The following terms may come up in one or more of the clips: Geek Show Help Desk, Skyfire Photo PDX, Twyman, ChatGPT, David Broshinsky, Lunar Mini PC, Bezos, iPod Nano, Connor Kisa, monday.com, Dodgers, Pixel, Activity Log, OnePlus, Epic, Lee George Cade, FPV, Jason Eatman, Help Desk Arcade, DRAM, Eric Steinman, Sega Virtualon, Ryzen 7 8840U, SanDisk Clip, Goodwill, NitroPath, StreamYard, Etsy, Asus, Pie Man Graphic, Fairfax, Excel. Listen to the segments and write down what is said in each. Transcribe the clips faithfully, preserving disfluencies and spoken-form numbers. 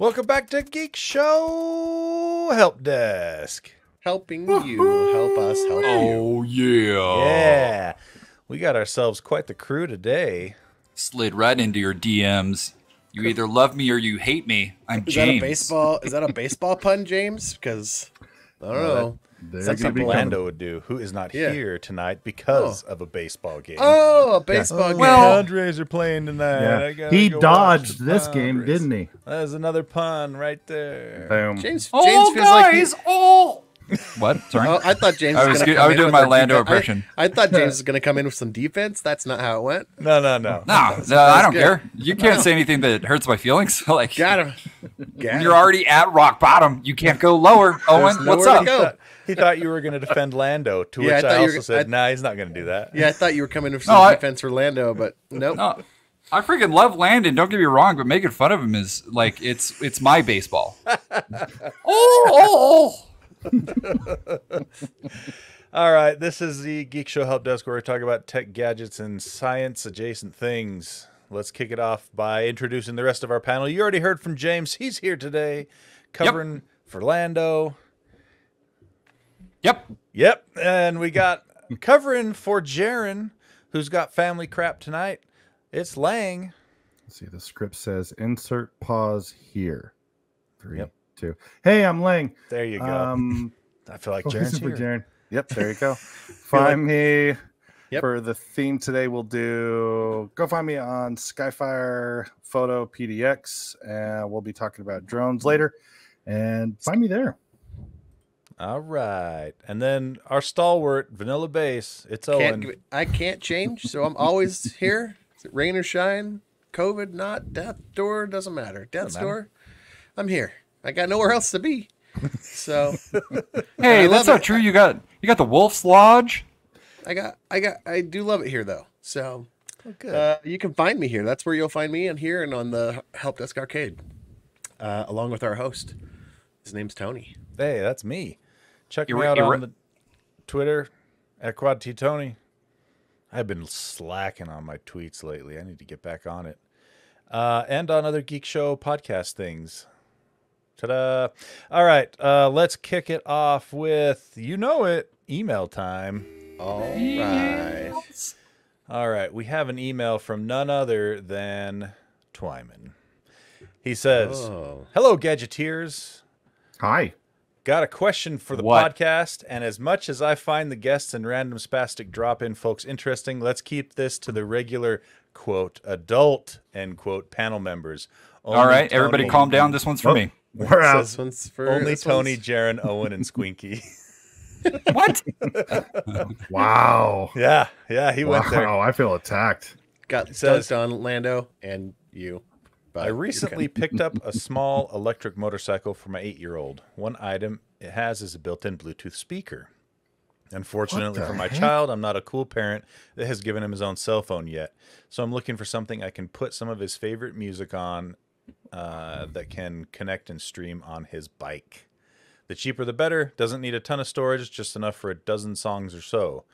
Welcome back to Geek Show Help Desk. Helping you help us help oh, you. Oh, yeah. Yeah. We got ourselves quite the crew today. Slid right into your D Ms. You either love me or you hate me. I'm is James. That a baseball, is that a baseball pun, James? Because, I don't well, know. That's something become... Lando would do, who is not yeah. here tonight because oh. of a baseball game. Oh, a baseball yeah. oh, game. Well, the Padres are playing tonight. Yeah. I he dodged this Padres. game, didn't he? There's another pun right there. Boom. James, James oh, feels guys, like he... oh. What? Sorry. Oh, I thought James I was, was going to come I was doing my Lando impression. I, I thought James was going to come in with some defense. That's not how it went. No, no, no. No, no I don't good. care. You can't no. say anything that hurts my feelings. Like, got him. Got you're him. already at rock bottom. You can't go lower. Owen, what's up? He thought, he thought you were going to defend Lando, to yeah, which I, I also were, said, I, nah, he's not going to do that. Yeah, I thought you were coming in with some no, I, defense for Lando, but nope. No. I freaking love Landon. Don't get me wrong, but making fun of him is like, it's it's my baseball. oh, oh, oh. All right, this is the Geek Show Help Desk where we talk about tech gadgets and science adjacent things. Let's kick it off by introducing the rest of our panel. You already heard from James. He's here today covering yep. for Lando. Yep. Yep. And we got covering for Jaren, who's got family crap tonight. It's Lang. Let's see, the script says insert pause here. Three. Yep. Too. Hey, I'm Lang. There you go. Um, I feel like oh, Jaren's here. Jaren. Yep, there you go. Find me yep. for the theme today. We'll do go find me on Skyfire Photo P D X, and we'll be talking about drones later. And find me there. All right, and then our stalwart Vanilla Bass. It's can't, Owen. I can't change, so I'm always here. Rain or shine, COVID, not death door doesn't matter. Death's doesn't matter. door, I'm here. I got nowhere else to be, so. Hey, that's not true. You got you got the Wolf's Lodge. I got I got I do love it here though. So, oh, good. Uh, you can find me here. That's where you'll find me, and here and on the Help Desk Arcade, uh, along with our host. His name's Tony. Hey, that's me. Check me out on the Twitter at Quad T Tony. I've been slacking on my tweets lately. I need to get back on it, uh, and on other Geek Show podcast things. Ta-da. All right, uh, let's kick it off with, you know it, email time. All right. All right, we have an email from none other than Twyman. He says, oh. Hello, Gadgeteers. Hi. Got a question for the what? podcast, and as much as I find the guests and random spastic drop-in folks interesting, let's keep this to the regular, quote, adult, end quote, panel members. Only All right, everybody Tony calm down. This one's for oh. me. We're out. This one's for, Only this Tony, one's... Jaren, Owen, and Squinky. What? Wow. Yeah, yeah, he wow, went there. Wow, I feel attacked. Got says on Lando and you. I recently picked up a small electric motorcycle for my eight-year-old. One item it has is a built-in Bluetooth speaker. Unfortunately for my heck? child, I'm not a cool parent that has given him his own cell phone yet. So I'm looking for something I can put some of his favorite music on Uh, that can connect and stream on his bike. The cheaper the better. Doesn't need a ton of storage, just enough for a dozen songs or so.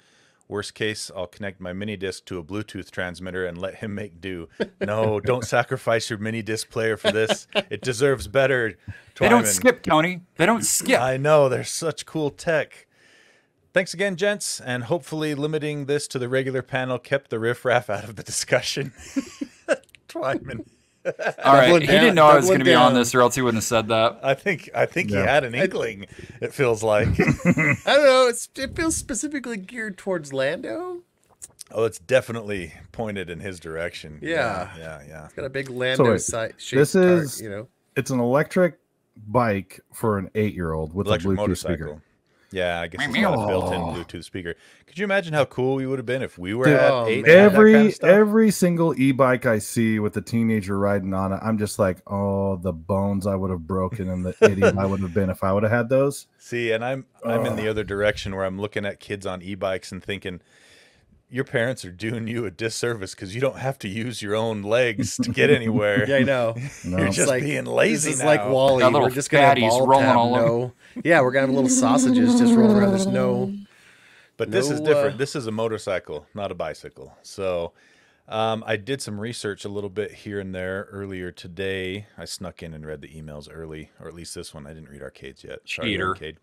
Worst case, I'll connect my mini disc to a Bluetooth transmitter and let him make do. No, don't sacrifice your mini disc player for this. It deserves better. Twyman. They don't skip, Tony. They don't skip. I know. They're such cool tech. Thanks again, gents, and hopefully limiting this to the regular panel kept the riffraff out of the discussion. Twyman. All right, down, he didn't know I was going to be down. on this, or else he wouldn't have said that. I think, I think yeah. he had an inkling. It feels like I don't know. It's, it feels specifically geared towards Lando. Oh, it's definitely pointed in his direction. Yeah, yeah, yeah. yeah. It's got a big Lando side. So this is, part, you know, it's an electric bike for an eight-year-old with electric a Bluetooth motorcycle. speaker. Yeah, I guess it's got a built-in Bluetooth speaker. Could you imagine how cool we would have been if we were Dude, at oh, eight? Every kind of every single e-bike I see with the teenager riding on it, I'm just like, oh, the bones I would have broken and the idiot I would have been if I would have had those. See, and I'm I'm oh. in the other direction where I'm looking at kids on e-bikes and thinking, your parents are doing you a disservice because you don't have to use your own legs to get anywhere. Yeah, I know. No. You're just like, being lazy. It's like Wally. We're just gonna have ball rolling tab, all no. Yeah, we're gonna have little sausages just rolling around. There's no. But no, this is different. Uh, this is a motorcycle, not a bicycle. So, Um, I did some research a little bit here and there earlier today. I snuck in and read the emails early, or at least this one. I didn't read Arcade's yet. Sorry, Cheater. Arcade.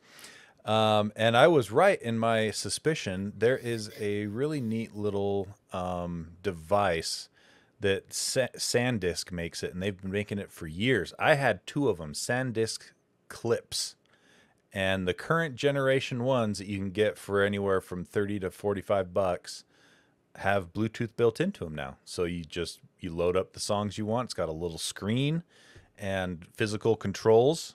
Um, and I was right in my suspicion. There is a really neat little um, device that Sa- SanDisk makes it, and they've been making it for years. I had two of them, SanDisk Clips. And the current generation ones that you can get for anywhere from thirty to forty-five bucks have Bluetooth built into them now. So you just, you load up the songs you want. It's got a little screen and physical controls,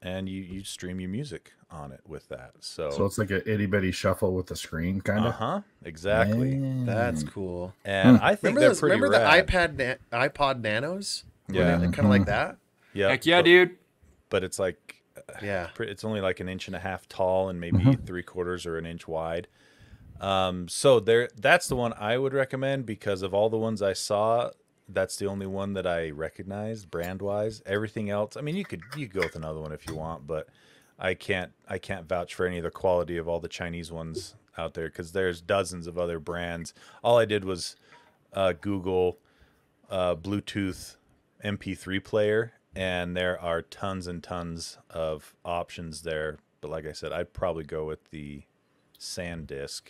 and you, you stream your music on it with that. So so it's like an itty bitty shuffle with the screen kind of. Uh-huh. Exactly. Man. That's cool. And hmm. I think remember they're those, pretty Remember rad. the iPad na- iPod Nanos? Yeah. Kind of mm-hmm. like that? Yeah. Heck yeah, but, dude. But it's like, yeah, it's only like an inch and a half tall and maybe mm-hmm. three quarters or an inch wide. Um, so there, that's the one I would recommend, because of all the ones I saw, that's the only one that I recognized brand wise. Everything else, I mean, you could, you could go with another one if you want, but I can't, I can't vouch for any of the quality of all the Chinese ones out there, 'cause there's dozens of other brands. All I did was, uh, Google, uh, Bluetooth M P three player, and there are tons and tons of options there. But like I said, I'd probably go with the SanDisk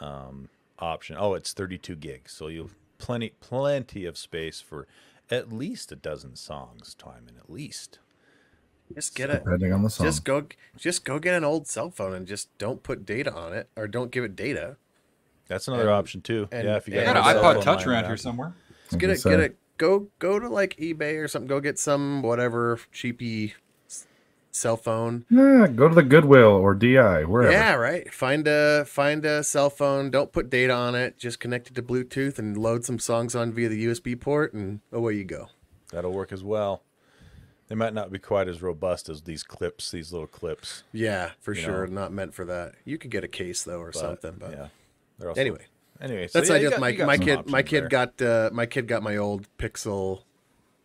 um option. Oh, it's thirty-two gigs, so you'll plenty plenty of space for at least a dozen songs. Time and at least just get so, it depending on the song. just go just go get an old cell phone and just don't put data on it, or don't give it data. That's another and, option too and, yeah if you got an iPod Touch around here somewhere, just get it so. get it go go to like eBay or something, go get some whatever cheapy cell phone. Yeah, go to the Goodwill or D I, wherever. Yeah, right. Find a find a cell phone. Don't put data on it. Just connect it to Bluetooth and load some songs on via the U S B port, and away you go. That'll work as well. They might not be quite as robust as these clips, these little clips. Yeah, for sure. Know. Not meant for that. You could get a case though, or but, something. But yeah, they're also... anyway, anyway. So that's yeah, like got, my my kid. My kid there. got uh, my kid got my old Pixel,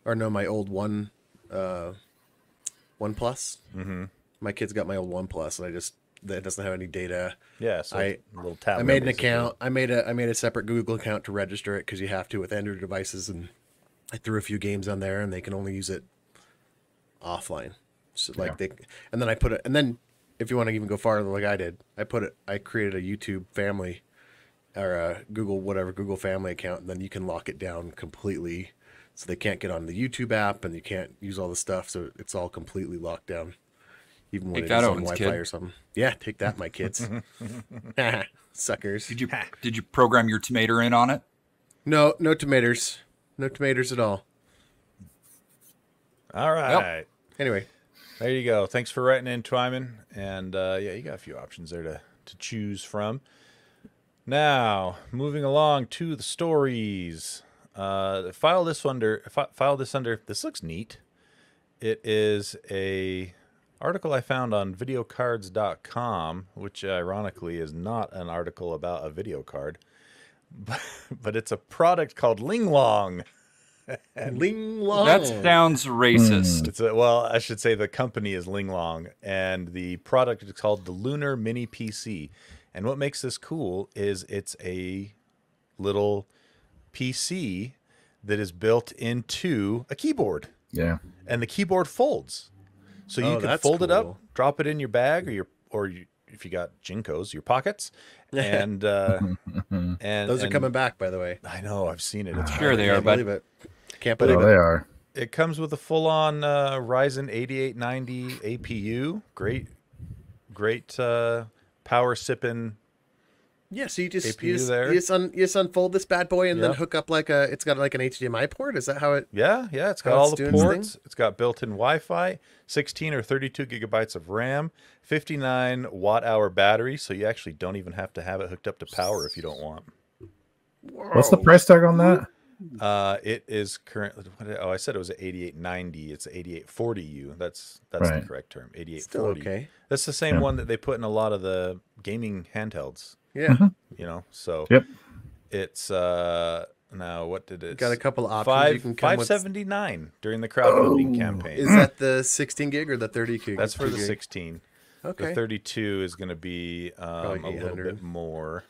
or no, my old one. Uh, OnePlus. Mm-hmm. My kids got my old OnePlus, and I just that doesn't have any data. Yeah, so I a little tablet I made an account. I made a I made a separate Google account to register it, because you have to with Android devices, and I threw a few games on there, and they can only use it offline. So like yeah. they and then I put it and then if you want to even go farther like I did, I put it I created a YouTube family or a Google whatever Google family account, and then you can lock it down completely. So they can't get on the YouTube app, and you can't use all the stuff. So it's all completely locked down, even when it's on Wi-Fi kid. or something. Yeah, take that, my kids, suckers. Did you did you program your tomato in on it? No, no tomatoes, no tomatoes at all. All right. Well, anyway, there you go. Thanks for writing in, Twyman, and uh, yeah, you got a few options there to to choose from. Now, moving along to the stories. Uh, file this under, file this under, this looks neat. It is a article I found on video cards dot com, which ironically is not an article about a video card, but, but it's a product called Ling Long. And Ling Long. That sounds racist. Mm. It's a, well, I should say the company is Ling Long, and the product is called the Lunar Mini P C. And what makes this cool is it's a little P C that is built into a keyboard. Yeah. And the keyboard folds. So you oh, can fold cool. it up, drop it in your bag or your or you, if you got Jinkos, your pockets. And uh and those are and, coming back, by the way. I know, I've seen it. It's sure they are, but I can't believe it. Can't believe oh, it. They are. It comes with a full-on uh Ryzen eighty-eight ninety A P U. Great great uh power sipping. Yeah, so you just you just, there. You, just un, you just unfold this bad boy and yep. then hook up like a. It's got like an H D M I port. Is that how it? Yeah, yeah. It's got all the ports. It's got built-in Wi-Fi, sixteen or thirty-two gigabytes of RAM, fifty-nine watt hour battery. So you actually don't even have to have it hooked up to power if you don't want. Whoa. What's the price tag on that? Uh, it is currently. Oh, I said it was eighty-eight ninety. It's eighty-eight forty U. That's that's right. the correct term. eighty-eight forty. Okay. That's the same yeah. one that they put in a lot of the gaming handhelds. Yeah, mm-hmm. you know, so yep. it's uh now what did it got a couple of options? Five, you can come five seventy-nine with... during the crowdfunding oh. campaign. Is that the sixteen gig or the thirty gig? That's for the gig. sixteen. Okay, the thirty-two is going to be um, a little bit more,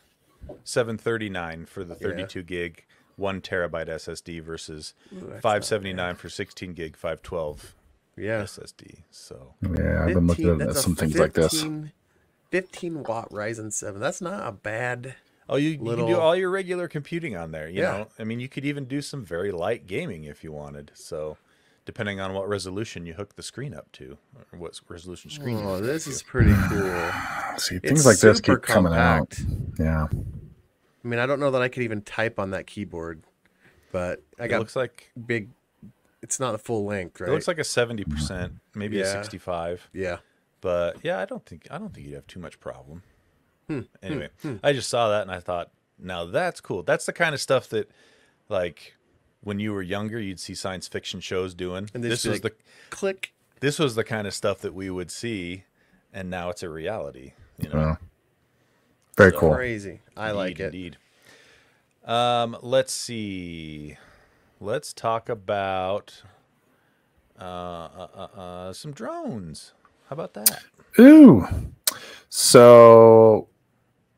seven thirty-nine for the thirty-two yeah. gig. one terabyte S S D versus Ooh, five seventy-nine for sixteen gig, five twelve yeah. S S D. So yeah, I've been looking at some things like this. fifteen watt Ryzen seven. That's not a bad. Oh, you, little... you can do all your regular computing on there. You yeah. know, I mean, you could even do some very light gaming if you wanted. So, depending on what resolution you hook the screen up to, or what resolution screen. Oh, you this is to. pretty cool. See, it's things like this keep coming compact. out. Yeah. I mean, I don't know that I could even type on that keyboard, but I it got looks like big. It's not a full length, right? It looks like a seventy percent, maybe yeah. a sixty-five. Yeah. But yeah, I don't think I don't think you'd have too much problem. Hmm. Anyway, hmm. I just saw that and I thought, now that's cool. That's the kind of stuff that, like, when you were younger, you'd see science fiction shows doing. And this was like, the click. This was the kind of stuff that we would see, and now it's a reality. You know. Yeah. Very so cool. Crazy. I indeed, like it. Indeed. Um, let's see. Let's talk about uh, uh, uh, uh, some drones. How about that? Ooh. So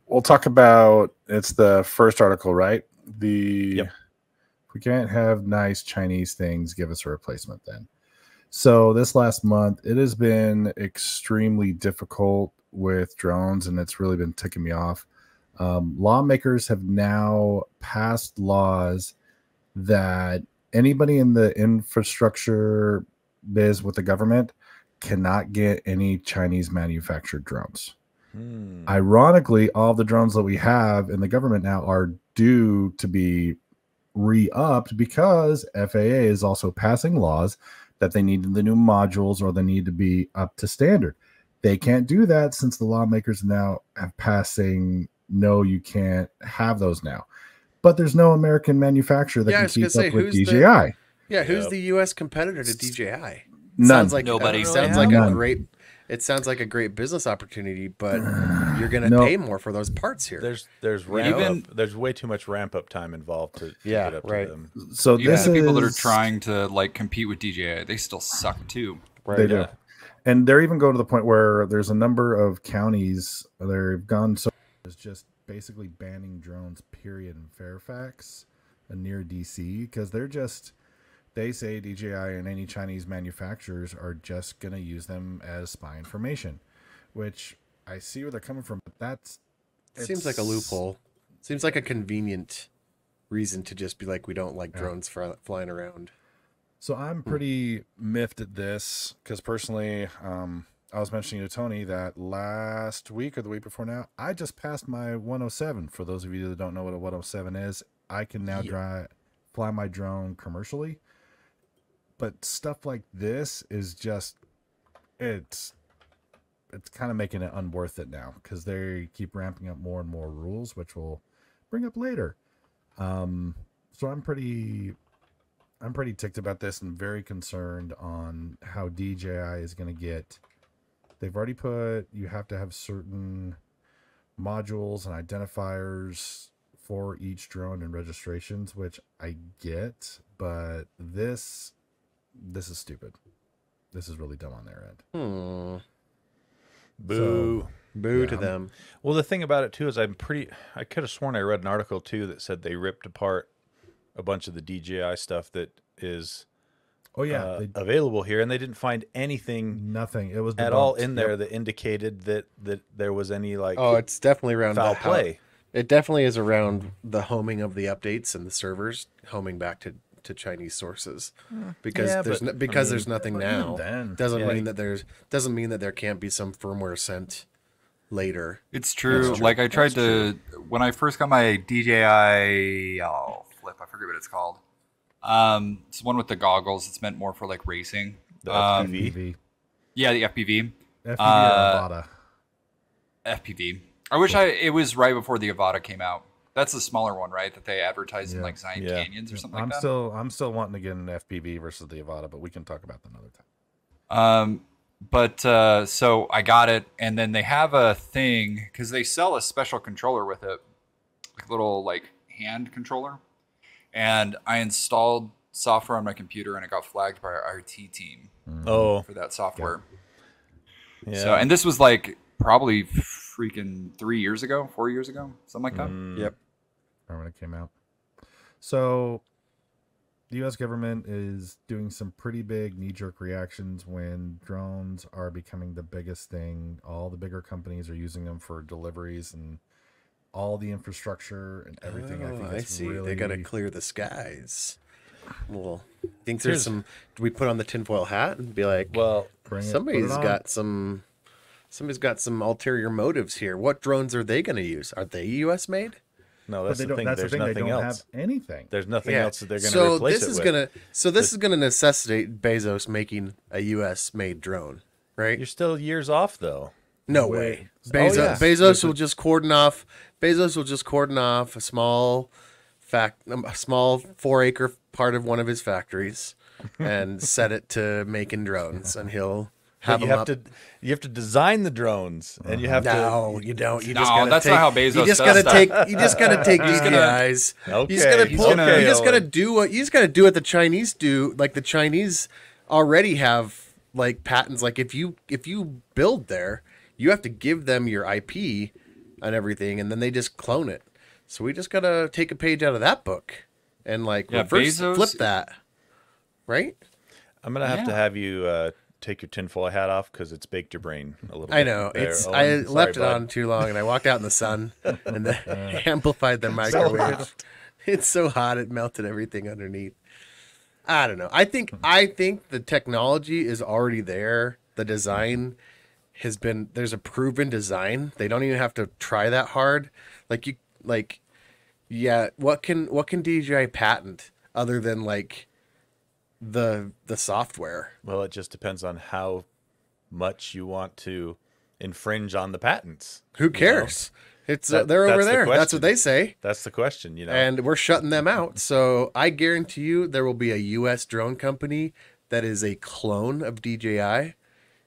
we'll talk about, it's the first article, right? The yep. If we can't have nice Chinese things, give us a replacement then. So this last month, it has been extremely difficult with drones, and it's really been ticking me off. Um, lawmakers have now passed laws that anybody in the infrastructure biz with the government cannot get any Chinese manufactured drones. Hmm. Ironically, all the drones that we have in the government now are due to be re-upped because F A A is also passing laws that they need the new modules or they need to be up to standard. They can't do that since the lawmakers now have passing, no, you can't have those now. But there's no American manufacturer that yeah, can keep say, up with D J I. The, yeah, who's yep. the U S competitor to D J I? None. Sounds like nobody. Sounds like a great. It sounds like a great business opportunity, but you're going to nope. pay more for those parts here. There's there's ramp even, up, there's way too much ramp up time involved to, to yeah, get up right. to them. So even this the is, people that are trying to like compete with D J I, they still suck too. Right? They do, yeah. and they're even going to the point where there's a number of counties they've gone so it's just basically banning drones. Period in Fairfax and near D C because they're just. They say D J I and any Chinese manufacturers are just going to use them as spy information, which I see where they're coming from, but that's... Seems like a loophole. Seems like a convenient reason to just be like, we don't like drones yeah. flying around. So I'm pretty hmm. miffed at this, because personally, um, I was mentioning to Tony that last week or the week before now, I just passed my one oh seven. For those of you that don't know what a one oh seven is, I can now yeah. dry, fly my drone commercially. But stuff like this is just, it's it's kind of making it unworth it now because they keep ramping up more and more rules, which we'll bring up later. Um, so I'm pretty, I'm pretty ticked about this and very concerned on how D J I is going to get. They've already put, you have to have certain modules and identifiers for each drone and registrations, which I get, but this... This is stupid. This is really dumb on their end. Hmm. Boo. So, Boo yeah, to them. Well, the thing about it, too, is I'm pretty... I could have sworn I read an article, too, that said they ripped apart a bunch of the D J I stuff that is oh yeah, uh, they, available here, and they didn't find anything... Nothing. It was debunked. At all in there yep. that indicated that, that there was any, like... Oh, it's definitely around... Foul play. It definitely is around the homing of the updates and the servers homing back to... to Chinese sources because yeah, there's but, no, because I mean, there's nothing now then. doesn't yeah. mean that there's doesn't mean that there can't be some firmware sent later. It's true. That's like true. I tried That's to true. when I first got my D J I oh flip I forget what it's called. Um, it's one with the goggles. It's meant more for like racing. The um, F P V. Yeah, the F P V. F P V uh, or Avata. F P V. I wish yeah. I it was right before the Avata came out. That's the smaller one, right? That they advertise yeah. in like Zion yeah. Canyons or something I'm like that. I'm still, I'm still wanting to get an F P V versus the Avata, but we can talk about that another time. Um, but uh, so I got it, and then they have a thing because they sell a special controller with it, like a little like hand controller. And I installed software on my computer, and it got flagged by our I T team. Mm-hmm. Oh, for that software. Yeah. yeah. So, and this was like probably freaking three years ago, four years ago, something like that. Mm. Yep. When it came out, So the U S government is doing some pretty big knee-jerk reactions when drones are becoming the biggest thing. All the bigger companies are using them for deliveries and all the infrastructure and everything. Oh, I, think it's I see. Really... They got to clear the skies. Well, I think there's Here's... some... Do we put on the tinfoil hat and be like, well, it, somebody's got some... Somebody's got some ulterior motives here. What drones are they going to use? Are they U S made? No, that's the thing. That's There's the thing. Nothing they don't else. Have anything. There's nothing yeah. else that they're going to so replace this it is with. Gonna, so this, this is going to necessitate Bezos making a U S made drone, right? You're still years off, though. No way. way. Bezos, oh, yeah. Bezos will just cordon off. Bezos will just cordon off a small, fact, a small four-acre part of one of his factories, and set it to making drones, and he'll. Have you have up. to you have to design the drones, and you have no, to. No, you don't. You no, just gotta that's take, not how Bezos. You just gotta take. You just gotta take these guys. Okay. You just gotta pull. Gonna, you just gotta do what. You just gotta do what the Chinese do. Like the Chinese already have like patents. Like if you if you build there, you have to give them your I P and everything, and then they just clone it. So we just gotta take a page out of that book and like yeah, reverse Bezos, flip that. Right. I'm gonna have yeah. to have you. Uh, Take your tinfoil hat off because it's baked your brain a little bit. I know. There. It's. Oh, I sorry, left it bud. on too long, and I walked out in the sun, and then amplified the microwave. So it's so hot it melted everything underneath. I don't know. I think. I think the technology is already there. The design has been. There's a proven design. They don't even have to try that hard. Like you. Like, yeah. What can What can D J I patent other than like. the the software? Well, it just depends on how much you want to infringe on the patents. Who cares? You know? It's that, uh, they're over there. The that's what they say. That's the question, you know. And we're shutting them out. So I guarantee you there will be a U S drone company that is a clone of D J I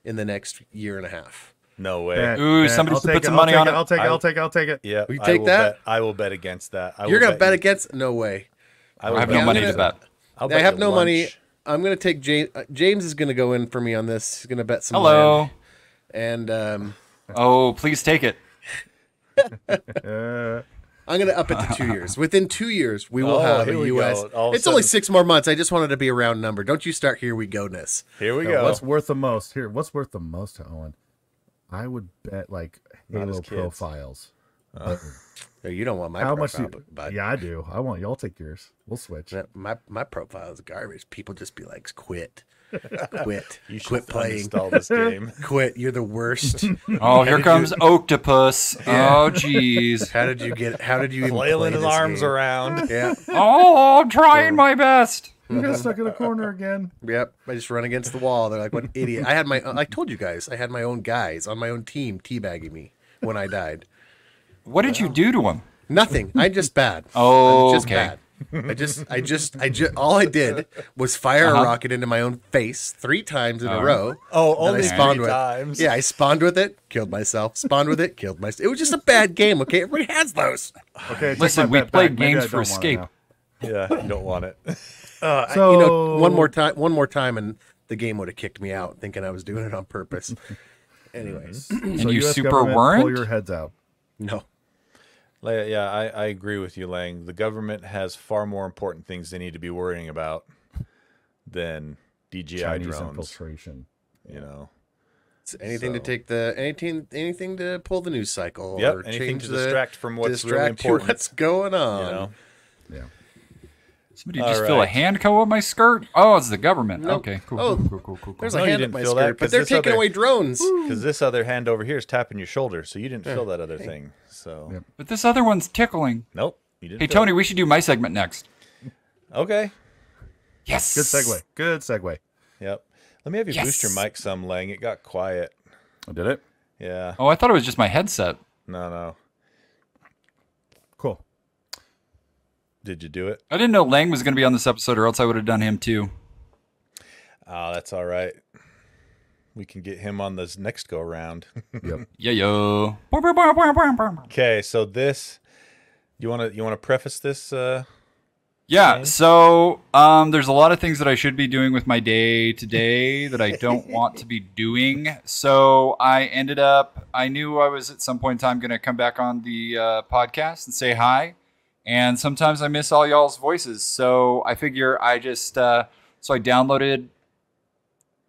in the next year and a half. No way. Bet, Ooh, bet. somebody put it, some I'll money on it. it. I'll take it. I'll take it. I'll take it. Yeah. We take I that. Bet, I will bet against that. I You're going to bet, bet against no way. I, I have no money to bet. I have no lunch. money. I'm going to take James. James is going to go in for me on this. He's going to bet some. Hello. Land. And um, oh, please take it. I'm going to up it to two years. Within two years, we will oh, have a U S. It's only sudden. six more months. I just wanted to be a round number. Don't you start here we go-ness. Here we no, go. What's worth the most? Here, what's worth the most to Owen? I would bet like Halo profiles. Uh, you don't want my How profile, much do you, but yeah, I do. I want y'all take yours. We'll switch. My my profile is garbage. People just be like, quit, quit, you quit playing. Install this game. Quit. You're the worst. Oh, here comes you... Octopus. Yeah. Oh, jeez. How did you get? How did you even flailing his arms game? around? Yeah. Oh, I'm trying so, my best. You got stuck in a corner again. Yep. I just run against the wall. They're like, what idiot? I had my. I told you guys. I had my own guys on my own team teabagging me when I died. What did you do to him? Nothing. I just bad. Oh, just okay. bad. I just, I just, I just. All I did was fire uh-huh. a rocket into my own face three times in uh-huh. a row. Oh, only I spawned three with, times. Yeah, I spawned with it, killed myself. Spawned with it, killed myself. It was just a bad game. Okay, everybody has those. Okay, listen, we played games for escape. Yeah, you don't want it. Uh, so... I, you know, one more time, one more time, and the game would have kicked me out, thinking I was doing it on purpose. Anyways, so and you U S super weren't. Pull your heads out. No. Yeah, I, I agree with you, Lang. The government has far more important things they need to be worrying about than D J I Chinese drones. Infiltration. You know, it's anything so. to take the anything anything to pull the news cycle. Yep, or anything change to distract the, from what's distract really important. What's going on? You know? Yeah. Somebody All just right. fill a hand co on my skirt. Oh, it's the government. Nope. Okay, cool, oh, cool, cool, cool, cool. There's no, a hand in my skirt, that, but they're taking other, away drones. Because this other hand over here is tapping your shoulder, so you didn't yeah. feel that other hey. thing. So. Yep. But this other one's tickling. Nope. You didn't hey, Tony, it. we should do my segment next. Okay. Yes. Good segue. Good segue. Yep. Let me have you yes. boost your mic some, Lang. It got quiet. Oh, did it? Yeah. Oh, I thought it was just my headset. No, no. Cool. Did you do it? I didn't know Lang was going to be on this episode, or else I would have done him too. Oh, that's all right. We can get him on this next go round. Yep. Yeah, yo. Okay, so this, you want to you want to preface this? Uh, yeah. Thing? So um, there's a lot of things that I should be doing with my day today that I don't want to be doing. So I ended up. I knew I was at some point in time going to come back on the uh, podcast and say hi, And sometimes I miss all y'all's voices. So I figure I just, uh, so I downloaded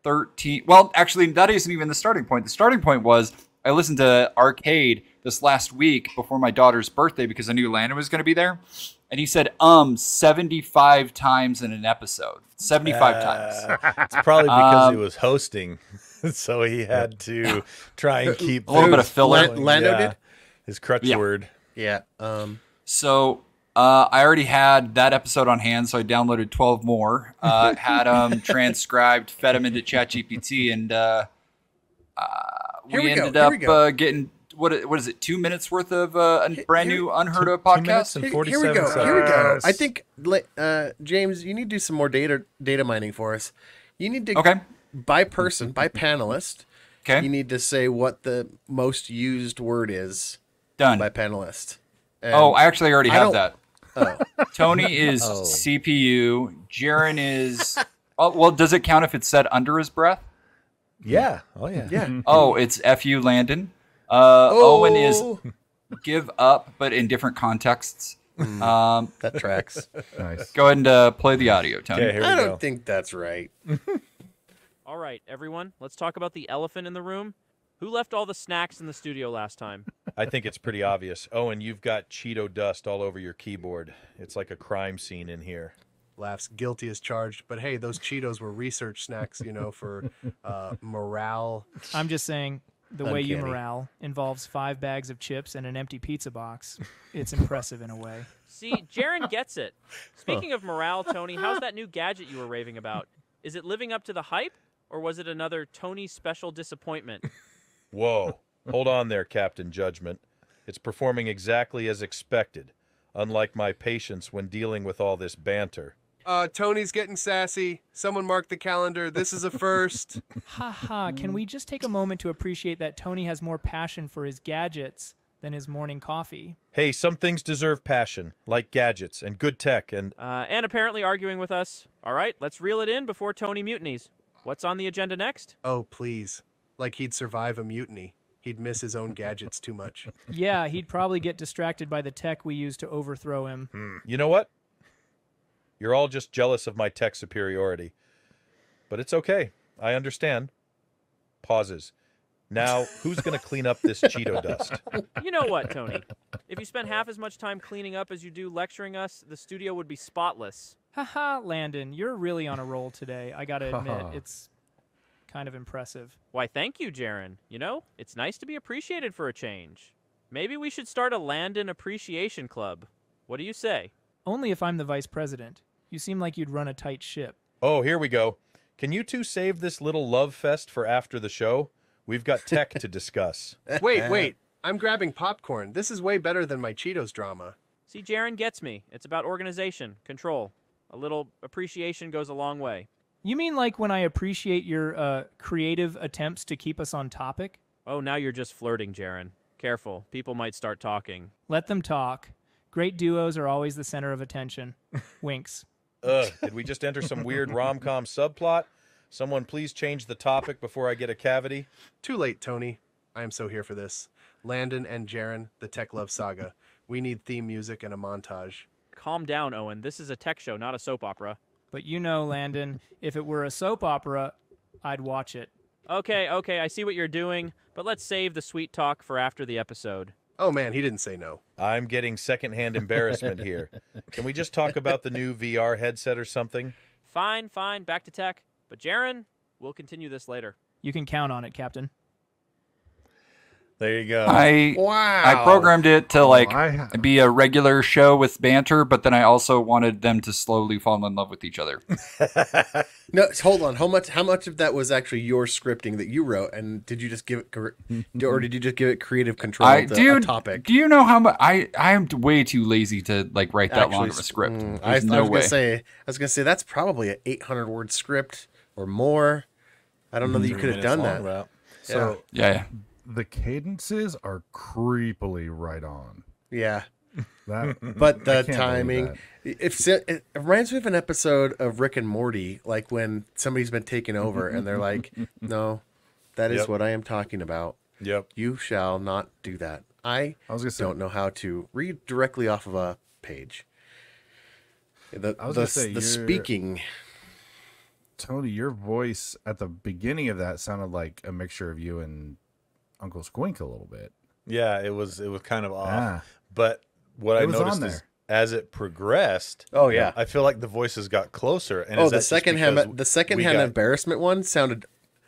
thirteen. Well, actually, that isn't even the starting point. The starting point was I listened to Arcade this last week before my daughter's birthday because I knew Landon was going to be there. And he said, um, seventy-five times in an episode. seventy-five uh, times. It's probably because um, he was hosting. So he had to try and keep a little bit of filler. Lando yeah. did? His crutch yeah. word. Yeah. Um. So uh, I already had that episode on hand, so I downloaded twelve more, uh, had them transcribed, fed them into ChatGPT, and uh, uh, we, we ended up we uh, getting, what what is it, two minutes worth of uh, a brand here, new, unheard of podcast? And forty-seven here we go. Seconds. Here we go. I think, uh, James, you need to do some more data data mining for us. You need to, okay. by person, by panelist, okay. you need to say what the most used word is Done. by panelist. And oh, I actually already have that. Oh. Tony is oh. C P U. Jaren is. Oh, well, does it count if it's said under his breath? Yeah. Oh, yeah. Yeah. Oh, it's F U Landon. Uh, oh. Owen is give up, but in different contexts. Mm, um, that tracks. Nice. Go ahead and uh, play the audio, Tony. Yeah, here we I don't go. think that's right. All right, everyone, let's talk about the elephant in the room. Who left all the snacks in the studio last time? I think it's pretty obvious. Owen, you've got Cheeto dust all over your keyboard. It's like a crime scene in here. Laughs, guilty as charged. But hey, those Cheetos were research snacks, you know, for uh, morale. I'm just saying, the Uncanny. way you morale involves five bags of chips and an empty pizza box. It's impressive in a way. See, Jaren gets it. Speaking huh. of morale, Tony, how's that new gadget you were raving about? Is it living up to the hype, or was it another Tony special disappointment? Whoa. Hold on there, Captain Judgment. It's performing exactly as expected, unlike my patience when dealing with all this banter. Uh, Tony's getting sassy. Someone mark the calendar. This is a first. Ha ha. Can we just take a moment to appreciate that Tony has more passion for his gadgets than his morning coffee? Hey, some things deserve passion, like gadgets and good tech and... Uh, and apparently arguing with us. All right, let's reel it in before Tony mutinies. What's on the agenda next? Oh, please. Like he'd survive a mutiny. He'd miss his own gadgets too much. Yeah, he'd probably get distracted by the tech we use to overthrow him. Hmm. You know what? You're all just jealous of my tech superiority. But it's okay. I understand. Pauses. Now, who's going to clean up this Cheeto dust? You know what, Tony? If you spent half as much time cleaning up as you do lecturing us, the studio would be spotless. Haha, Landon, you're really on a roll today. I got to admit, it's... kind of impressive. Why, thank you, Jaren. You know, it's nice to be appreciated for a change. Maybe we should start a Landon Appreciation Club. What do you say? Only if I'm the vice president. You seem like you'd run a tight ship. Oh, here we go. Can you two save this little love fest for after the show? We've got tech to discuss. Wait, wait. I'm grabbing popcorn. This is way better than my Cheetos drama. See, Jaren gets me. It's about organization, control. A little appreciation goes a long way. You mean like when I appreciate your uh, creative attempts to keep us on topic? Oh, now you're just flirting, Jaren. Careful. People might start talking. Let them talk. Great duos are always the center of attention. Winks. Ugh, did we just enter some weird rom-com subplot? Someone please change the topic before I get a cavity. Too late, Tony. I am so here for this. Landon and Jaren, the Tech Love Saga. We need theme music and a montage. Calm down, Owen. This is a tech show, not a soap opera. But you know, Landon, if it were a soap opera, I'd watch it. Okay, okay, I see what you're doing, but let's save the sweet talk for after the episode. Oh, man, he didn't say no. I'm getting secondhand embarrassment here. Can we just talk about the new V R headset or something? Fine, fine, back to tech. But, Jaren, we'll continue this later. You can count on it, Captain. There you go. I, wow. I programmed it to like oh, I, be a regular show with banter, but then I also wanted them to slowly fall in love with each other. No, hold on. How much? How much of that was actually your scripting that you wrote, and did you just give it, or did you just give it creative control I, to dude, a topic? Do you know how much? I I am way too lazy to like write that actually, long of a script. Mm, I, no I was way. gonna say. I was gonna say that's probably an eight hundred word script or more. I don't know that you could have done that. About. So yeah. yeah. The cadences are creepily right on. Yeah. That, but the timing. If, it reminds me of an episode of Rick and Morty, like when somebody's been taken over and they're like, no, that is yep. what I am talking about. Yep. You shall not do that. I, I was gonna say, don't know how to read directly off of a page. The, I was the, say, the speaking. Tony, your voice at the beginning of that sounded like a mixture of you and Uncle Squink a little bit. Yeah, it was it was kind of off. Ah, but what I noticed is as it progressed, oh yeah, I feel like the voices got closer. And oh, the second hand, the second hand embarrassment one sounded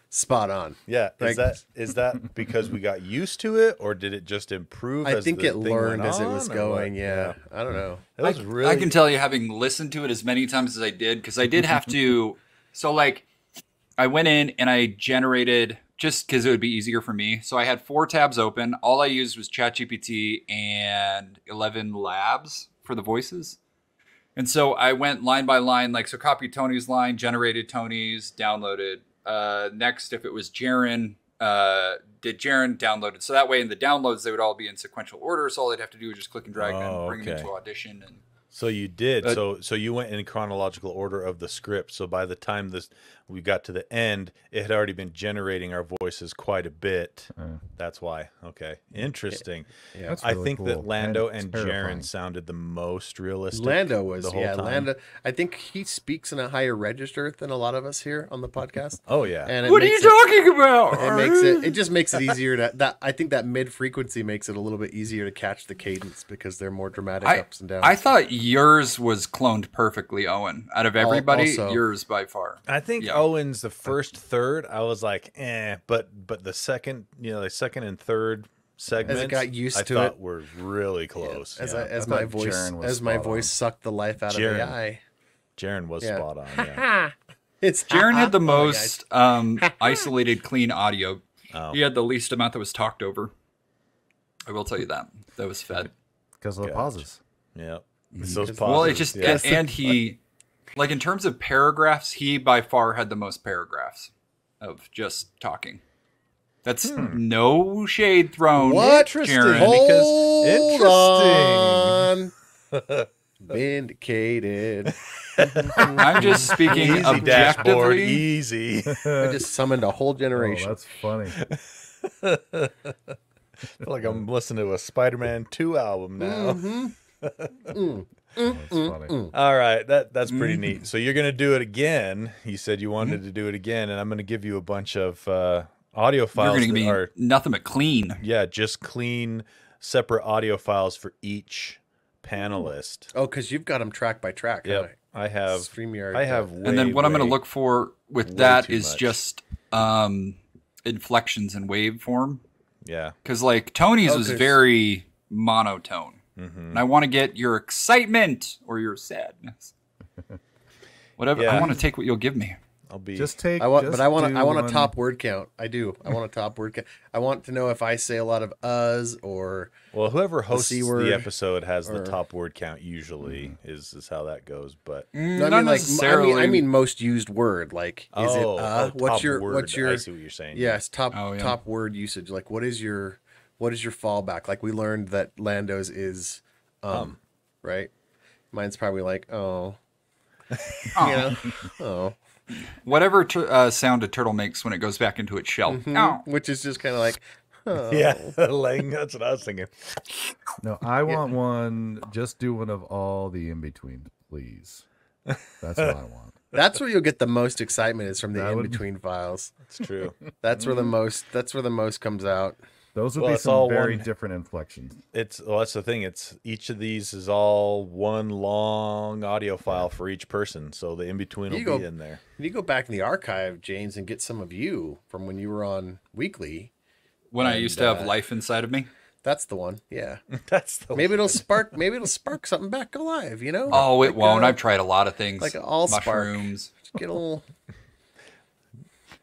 spot on. Yeah, like, is that is that because we got used to it, or did it just improve? I as think the it thing learned as it was going. Yeah. yeah, I don't know. That was I, really. I can tell you, having listened to it as many times as I did, because I did have to. So like, I went in and I generated. Just because it would be easier for me. So I had four tabs open. All I used was ChatGPT and eleven labs for the voices. And so I went line by line, like, so copied Tony's line, generated Tony's, downloaded. Uh, next, if it was Jaren, uh, did Jaren, downloaded. So that way in the downloads, they would all be in sequential order. So all they'd have to do is just click and drag oh, and bring okay. them into Audition. And So you did. Uh, so so you went in chronological order of the script. So by the time this we got to the end, it had already been generating our voices quite a bit. Uh, That's why. Okay. Interesting. It, yeah, I really think cool. that Lando and Jaren sounded the most realistic. Lando was, the whole yeah. Time. Lando, I think he speaks in a higher register than a lot of us here on the podcast. Oh, yeah. And what are you it, talking about? It makes it, it just makes it easier to, that, I think that mid-frequency makes it a little bit easier to catch the cadence because they're more dramatic I, ups and downs. I thought yours was cloned perfectly, Owen. Out of everybody, also, yours by far. I think yeah. Owen's the first third. I was like, eh, but but the second, you know, the second and third segments, as it got used I to thought it, were really close. Yeah. As yeah. I, as I my voice as my on. voice sucked the life out Jaren, of the eye. Jaren was yeah. spot on. Yeah. it's Jaren had the most um, isolated, clean audio. Oh. He had the least amount that was talked over. I will tell you that that was fed because of the gotcha. pauses. Yeah. It's those pauses. Well, it just yeah. and he, like in terms of paragraphs, he by far had the most paragraphs of just talking. That's hmm. no shade thrown. What? Interesting. Jaren, Hold interesting. On. Vindicated. I'm just speaking easy objectively. Dashboard, easy. I just summoned a whole generation. Oh, that's funny. I feel like I'm listening to a Spider-Man two album now. Mm-hmm. mm, mm, mm, mm. All right, that that's pretty mm. neat. So you're gonna do it again. You said you wanted mm. to do it again, and I'm gonna give you a bunch of uh, audio files. You're gonna give me are, nothing but clean. Yeah, just clean, separate audio files for each panelist. Oh, because you've got them track by track. Yeah, I? I have. StreamYard. I have. Way, and then what way, I'm gonna look for with that is much. just um, inflections in waveform. Yeah, because like Tony's oh, was very monotone. Mm-hmm. And I want to get your excitement or your sadness, whatever. Yeah. I want to take what you'll give me. I'll be just take. I want, just but I want. To, I want one. a top word count. I do. I want a top word count. I want to know if I say a lot of uhs or well, whoever hosts the, the episode has or, the top word count. Usually mm-hmm. is is how that goes. But mm, not I mean, necessarily. Like, I mean, I mean, most used word. Like, oh, is it? Uh, oh, what's your? Word. What's your? I see what you're saying. Yes, top oh, yeah. top word usage. Like, what is your? What is your fallback? Like we learned that Lando's is, um, um. right? Mine's probably like, oh, oh. you know, oh, whatever uh, sound a turtle makes when it goes back into its shell, mm-hmm. oh. which is just kind of like, oh. yeah, Lang. That's what I was thinking. No, I want yeah. one. Just do one of all the in between, please. That's what I want. That's where you'll get the most excitement is from the that in between would... files. That's true. That's where the most. That's where the most comes out. Those would well, be some very one, different inflections. It's well, that's the thing. It's each of these is all one long audio file for each person, so the in between will go, be in there. You go back in the archive, James, and get some of you from when you were on Weekly, when and, I used to have uh, life inside of me. That's the one. Yeah, that's the maybe one. it'll spark. Maybe it'll spark something back alive. You know? Oh, it like won't. A, I've tried a lot of things, like all mushrooms. Spark. Get a little,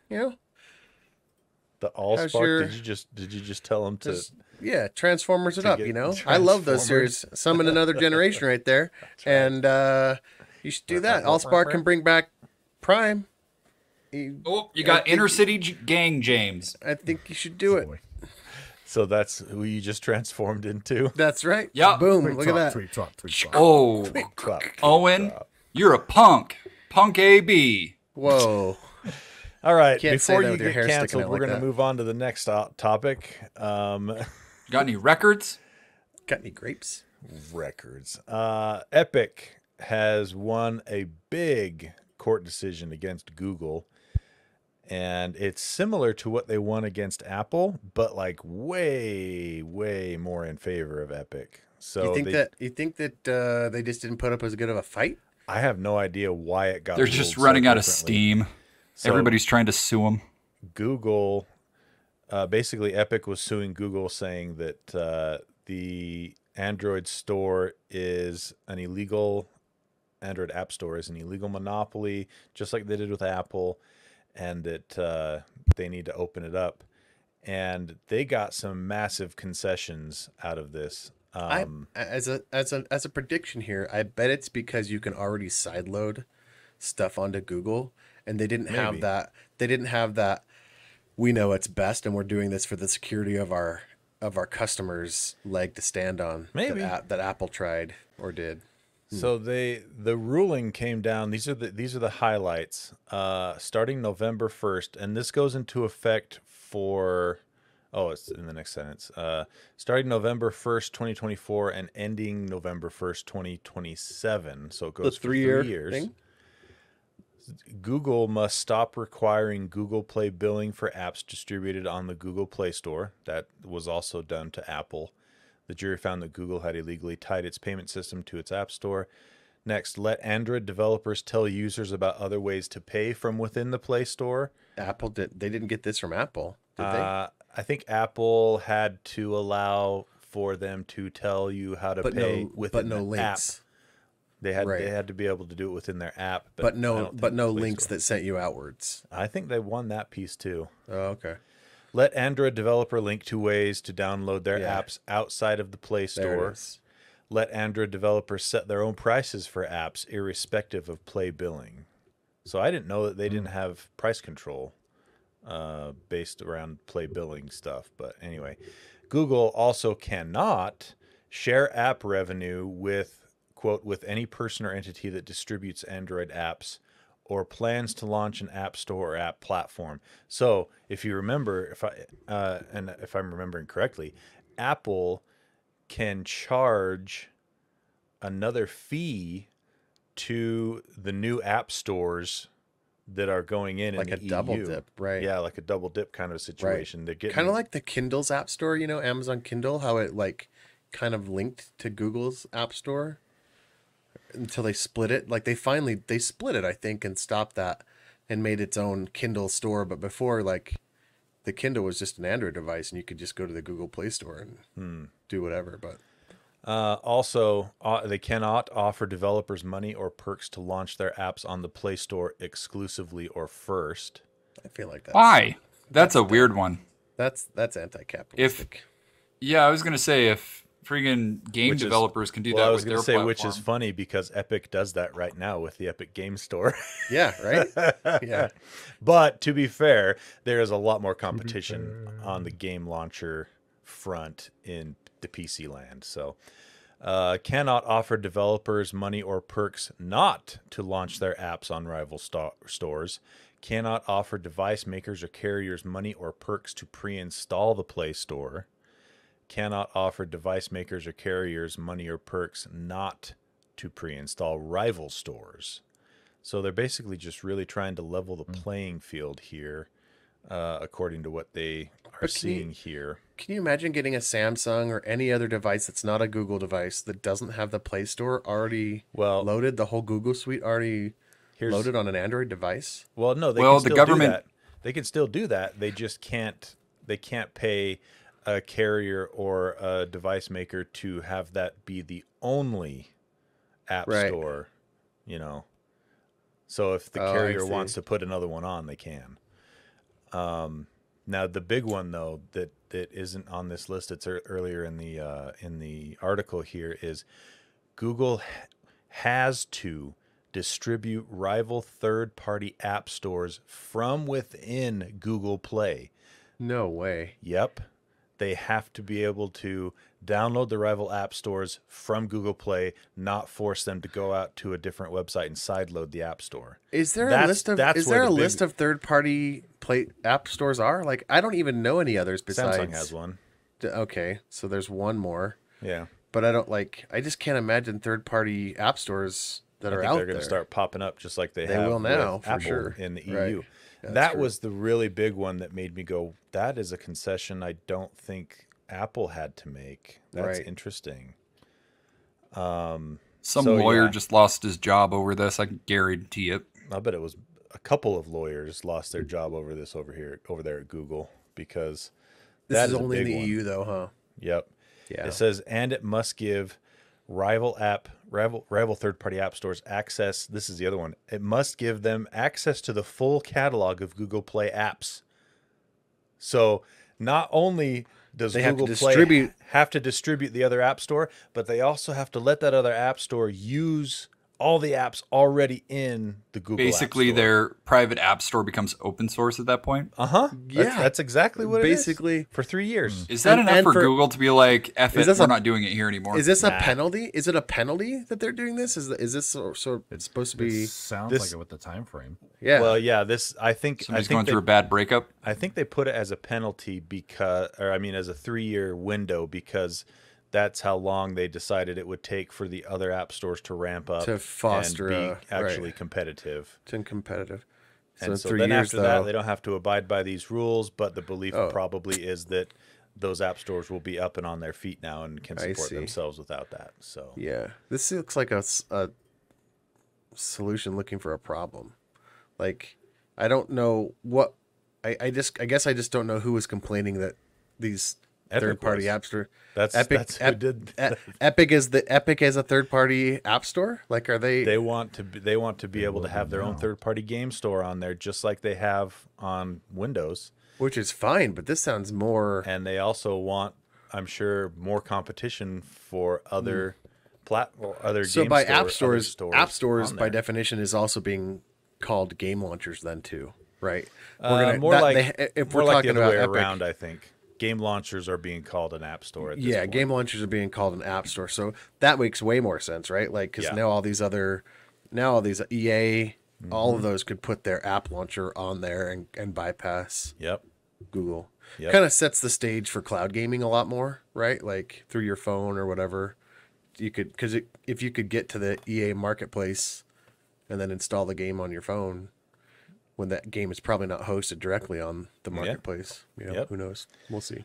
you know. The all How's spark your, did you just did you just tell them to just, yeah transformers it up you know I love those series. Summon another generation right there. Right. And uh you should do that. All spark can bring back Prime. You, oh you got I inner think, city gang James. I think you should do it. So that's who you just transformed into. That's right. Yeah, boom. Three look top, at that three top, three top. Oh three top, three Owen top. You're a punk punk A B. Whoa. All right, before you get canceled, we're going to move on to the next topic. Um, Got any records? Got any grapes? records. Uh, Epic has won a big court decision against Google, and it's similar to what they won against Apple, but like way, way more in favor of Epic. So you think they, that you think that uh, they just didn't put up as good of a fight? I have no idea why it got. They're just running out of steam. So everybody's trying to sue them. Google, uh, basically, Epic was suing Google, saying that uh, the Android store is an illegal. Android App Store is an illegal monopoly, just like they did with Apple, and that uh, they need to open it up. And they got some massive concessions out of this. Um, I, as a as a as a prediction here, I bet it's because you can already sideload stuff onto Google, and they didn't maybe. have that. They didn't have that. We know it's best, and we're doing this for the security of our of our customers' leg to stand on. Maybe that, that Apple tried or did. So they the ruling came down. These are the these are the highlights. Uh, starting November first, and this goes into effect for oh, it's in the next sentence. Uh, starting November first, twenty twenty-four, and ending November first, twenty twenty-seven. So it goes the three for three year years. Thing? Google must stop requiring Google Play billing for apps distributed on the Google Play Store. That was also done to Apple. The jury found that Google had illegally tied its payment system to its app store. Next, let Android developers tell users about other ways to pay from within the Play Store. Apple did. They didn't get this from Apple, did they? Uh, I think Apple had to allow for them to tell you how to but pay no, within but no the app. They had right. they had to be able to do it within their app, but, but no but no links store. that sent you outwards. I think they won that piece too. Oh, okay. Let Android developer link to ways to download their yeah. apps outside of the Play Store. Let Android developers set their own prices for apps irrespective of Play billing. So I didn't know that they mm. didn't have price control uh, based around Play billing stuff. But anyway, Google also cannot share app revenue with, quote, with any person or entity that distributes Android apps or plans to launch an app store or app platform. So if you remember, if I uh, and if I'm remembering correctly, Apple can charge another fee to the new app stores that are going in, like in the E U. Like a double dip, right? Yeah, like a double dip kind of situation. Right. They're getting kind of like the Kindle's app store, you know, Amazon Kindle, how it like kind of linked to Google's app store. Until they split it, like they finally they split it, I think, and stopped that, and made its own Kindle store. But before, like, the Kindle was just an Android device, and you could just go to the Google Play Store and hmm. do whatever. But uh, also, uh, they cannot offer developers money or perks to launch their apps on the Play Store exclusively or first. I feel like that's why that's, that's a weird one. That's that's anti-capitalistic. If yeah, I was gonna say if. Friggin' game which developers is, can do well, that. I was with gonna their say, platform. Which is funny because Epic does that right now with the Epic Game Store. Yeah, right. Yeah, but to be fair, there is a lot more competition on the game launcher front in the P C land. So, uh, cannot offer developers money or perks not to launch their apps on rival sto stores. Cannot offer device makers or carriers money or perks to pre-install the Play Store. Cannot offer device makers or carriers money or perks not to pre-install rival stores. So they're basically just really trying to level the playing field here, uh, according to what they are seeing here. Can you imagine getting a Samsung or any other device that's not a Google device that doesn't have the Play Store already well, loaded, the whole Google suite already loaded on an Android device? Well, no, they well, can still the government... do that. They can still do that. They just can't. They can't pay a carrier or a device maker to have that be the only app right. store, you know. So if the oh, carrier wants to put another one on, they can. Um, now the big one though that that isn't on this list, it's er earlier in the uh, in the article here, is Google ha has to distribute rival third-party app stores from within Google Play. No way. Yep. They have to be able to download the rival app stores from Google Play, not force them to go out to a different website and sideload the app store. Is there that's, a list of is there a the big... list of third-party play app stores are? Like, I don't even know any others besides Samsung has one. Okay, so there's one more. Yeah. But I don't like, I just can't imagine third-party app stores that I are think out they're going to start popping up just like they, they have will now, for Apple sure. in the E U. Right. Yeah, that true. was the really big one that made me go, that is a concession I don't think Apple had to make. That's right. interesting. Um, Some so, lawyer yeah. just lost his job over this. I can guarantee it. I bet it was a couple of lawyers lost their job over this over here, over there at Google, because this that is, is only in the E U one. though, huh? Yep. Yeah. It says, and it must give rival app, rival, rival third-party app stores access. This is the other one. It must give them access to the full catalog of Google Play apps. So not only does they Google have Play have to distribute the other app store, but they also have to let that other app store use all the apps already in the Google Basically, app store. Their private app store becomes open source at that point. Uh-huh. Yeah. That's, that's exactly what Basically, it is. For three years. Is that and, enough and for, for Google to be like, F it, we're a, not doing it here anymore? Is this nah. a penalty? Is it a penalty that they're doing this? Is, the, is this sort of it's supposed to be... It sounds this, like it with the time frame. Yeah. Well, yeah, this, I think... Somebody's I think going they, through a bad breakup? I think they put it as a penalty because... Or, I mean, as a three-year window because... That's how long they decided it would take for the other app stores to ramp up to foster and be actually uh, right. competitive. To competitive. So and so then years, after though, that, they don't have to abide by these rules, but the belief oh. probably is that those app stores will be up and on their feet now and can support themselves without that. So yeah, this looks like a, a solution looking for a problem. Like, I don't know what I, I just I guess I just don't know who was complaining that these. Third party app store. That's Epic. That's who Ep, did that. Epic is the Epic as a third party app store. Like, are they? They want to. Be, they want to be able to have their know. own third party game store on there, just like they have on Windows. Which is fine, but this sounds more. And they also want, I'm sure, more competition for other mm. plat, well, other. So game by store, app stores, stores, app stores by definition is also being called game launchers then too, right? We're uh, gonna, more that, like they, if more we're like talking the other about way around, Epic, I think. Game launchers are being called an app store. At this yeah, point. Game launchers are being called an app store. So that makes way more sense, right? Like, because yeah. now all these other, now all these E A, mm-hmm. all of those could put their app launcher on there and, and bypass yep. Google. Yep. Kind of sets the stage for cloud gaming a lot more, right? Like through your phone or whatever. You could, because if you could get to the E A marketplace and then install the game on your phone. When that game is probably not hosted directly on the marketplace. Yeah. You know, yep. Who knows? We'll see.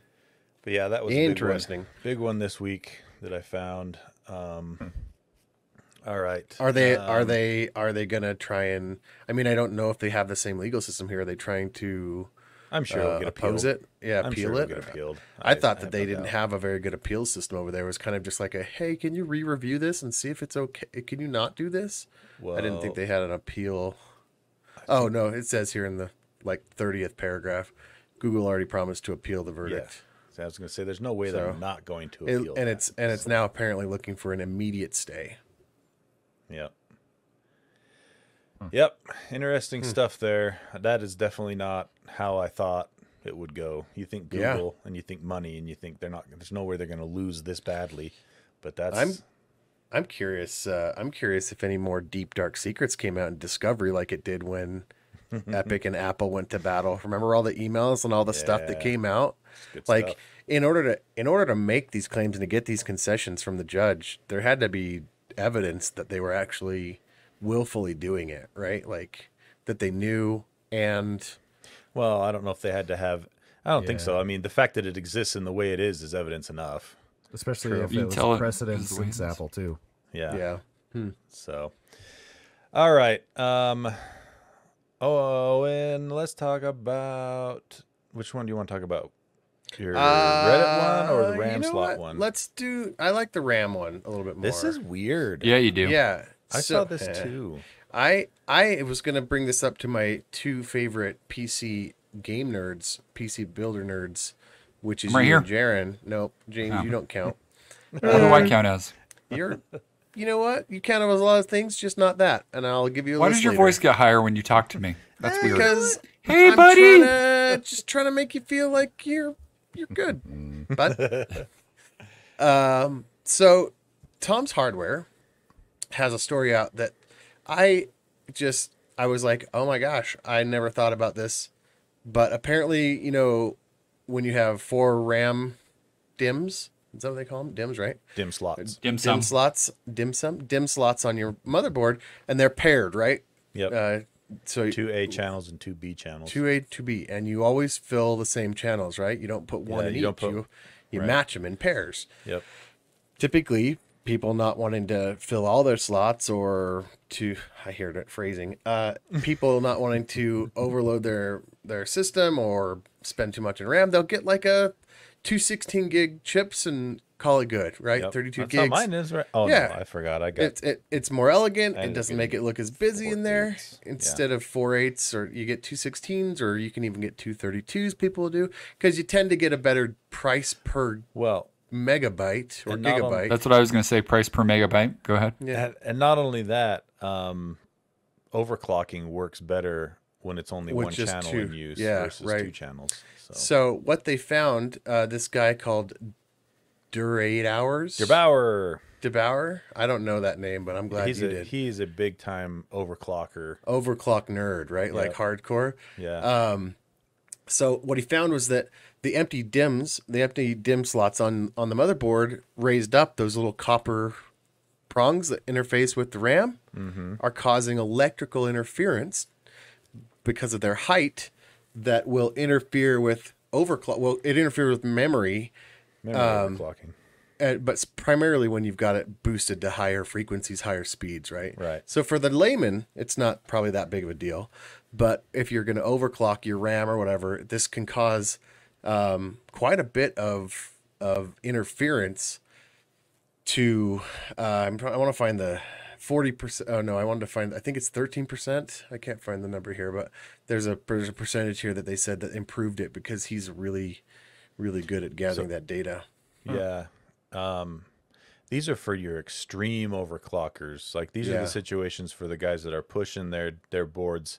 But yeah, that was interesting. A big, one, big one this week that I found. Um, all right. Are they um, are they are they gonna try and? I mean, I don't know if they have the same legal system here. Are they trying to? I'm sure uh, we'll get oppose appealed. it. Yeah, I'm appeal sure it. We'll get appealed. I, I thought I that they didn't doubt. have a very good appeal system over there. It was kind of just like a, hey, can you re-review this and see if it's okay? Can you not do this? Well, I didn't think they had an appeal. Oh, no, it says here in the, like, thirtieth paragraph, Google already promised to appeal the verdict. Yeah. So I was going to say, there's no way so, they're not going to appeal it. And, it's, and it's now apparently looking for an immediate stay. Yep. Hmm. Yep. Interesting hmm. stuff there. That is definitely not how I thought it would go. You think Google yeah. and you think money and you think they're not, there's no way they're going to lose this badly. But that's... I'm I'm curious. Uh, I'm curious if any more deep dark secrets came out in Discovery, like it did when Epic and Apple went to battle. Remember all the emails and all the yeah, stuff that came out. Like stuff. in order to in order to make these claims and to get these concessions from the judge, there had to be evidence that they were actually willfully doing it, right? Like that they knew. And well, I don't know if they had to have. I don't yeah. think so. I mean, the fact that it exists in the way it is is evidence enough. Especially True. if you it was precedent since Apple too. Yeah. Yeah. Hmm. So, all right. Um, oh, and let's talk about which one do you want to talk about? Your uh, Reddit one or the RAM you know slot what? one? Let's do. I like the RAM one a little bit more. This is weird. Yeah, you do. Yeah, I so, saw this uh, too. I I was gonna bring this up to my two favorite P C game nerds, P C builder nerds. Which is right you here. and Jaren. Nope, James, no. you don't count. What do I count as? You're, you know what? You count as a lot of things, just not that. And I'll give you a Why list does your later. voice get higher when you talk to me? That's eh, weird. Because hey, I'm buddy! Trying to, just trying to make you feel like you're you're good. But um, so Tom's Hardware has a story out that I just I was like, oh my gosh, I never thought about this, but apparently, you know. When you have four RAM D I Ms, Is that what they call them? D I Ms, right? D I M slots. Dim sum. D I M slots. D I M sum. D I M slots on your motherboard, and they're paired, right? Yep. Uh, so two A channels and two B channels. Two A, two B, and you always fill the same channels, right? You don't put one yeah, in you each. Don't put, you you right. match them in pairs. Yep. Typically, people not wanting to fill all their slots, or to I hear that phrasing. Uh, people not wanting to overload their their system or spend too much in RAM, they'll get like a two sixteen gig chips and call it good, right? Yep. thirty-two That's gigs. How mine is, right? Oh yeah, no, I forgot. I got it's it, it's more elegant. I it doesn't make it look as busy in there. Eights. Instead yeah. of four eights, or you get two sixteens, or you can even get two thirty-twos. People do, because you tend to get a better price per well megabyte or gigabyte. On, that's what I was going to say. Price per megabyte. Go ahead. Yeah, and, and not only that, um, overclocking works better when it's only With one channel two. in use yeah, versus right. two channels. So. so what they found, uh, this guy called Durate Hours. DeBauer. DeBauer? I don't know that name, but I'm glad he's you a, did. He's a big-time overclocker. Overclock nerd, right? Yep. Like hardcore. Yeah. Um, so what he found was that the empty D I Ms, the empty D I M slots on, on the motherboard raised up, those little copper prongs that interface with the RAM mm-hmm. are causing electrical interference because of their height, that will interfere with overclock. Well, it interferes with memory, memory um, overclocking, and, but primarily when you've got it boosted to higher frequencies, higher speeds, right? Right. So for the layman, it's not probably that big of a deal, but if you're going to overclock your RAM or whatever, this can cause um, quite a bit of of interference. To uh, I'm I want to find the. forty percent. Oh no, I wanted to find, I think it's thirteen percent. I can't find the number here, but there's a, there's a percentage here that they said that improved it because he's really, really good at gathering so, that data. Yeah. Huh. Um, these are for your extreme overclockers. Like these yeah. are the situations for the guys that are pushing their, their boards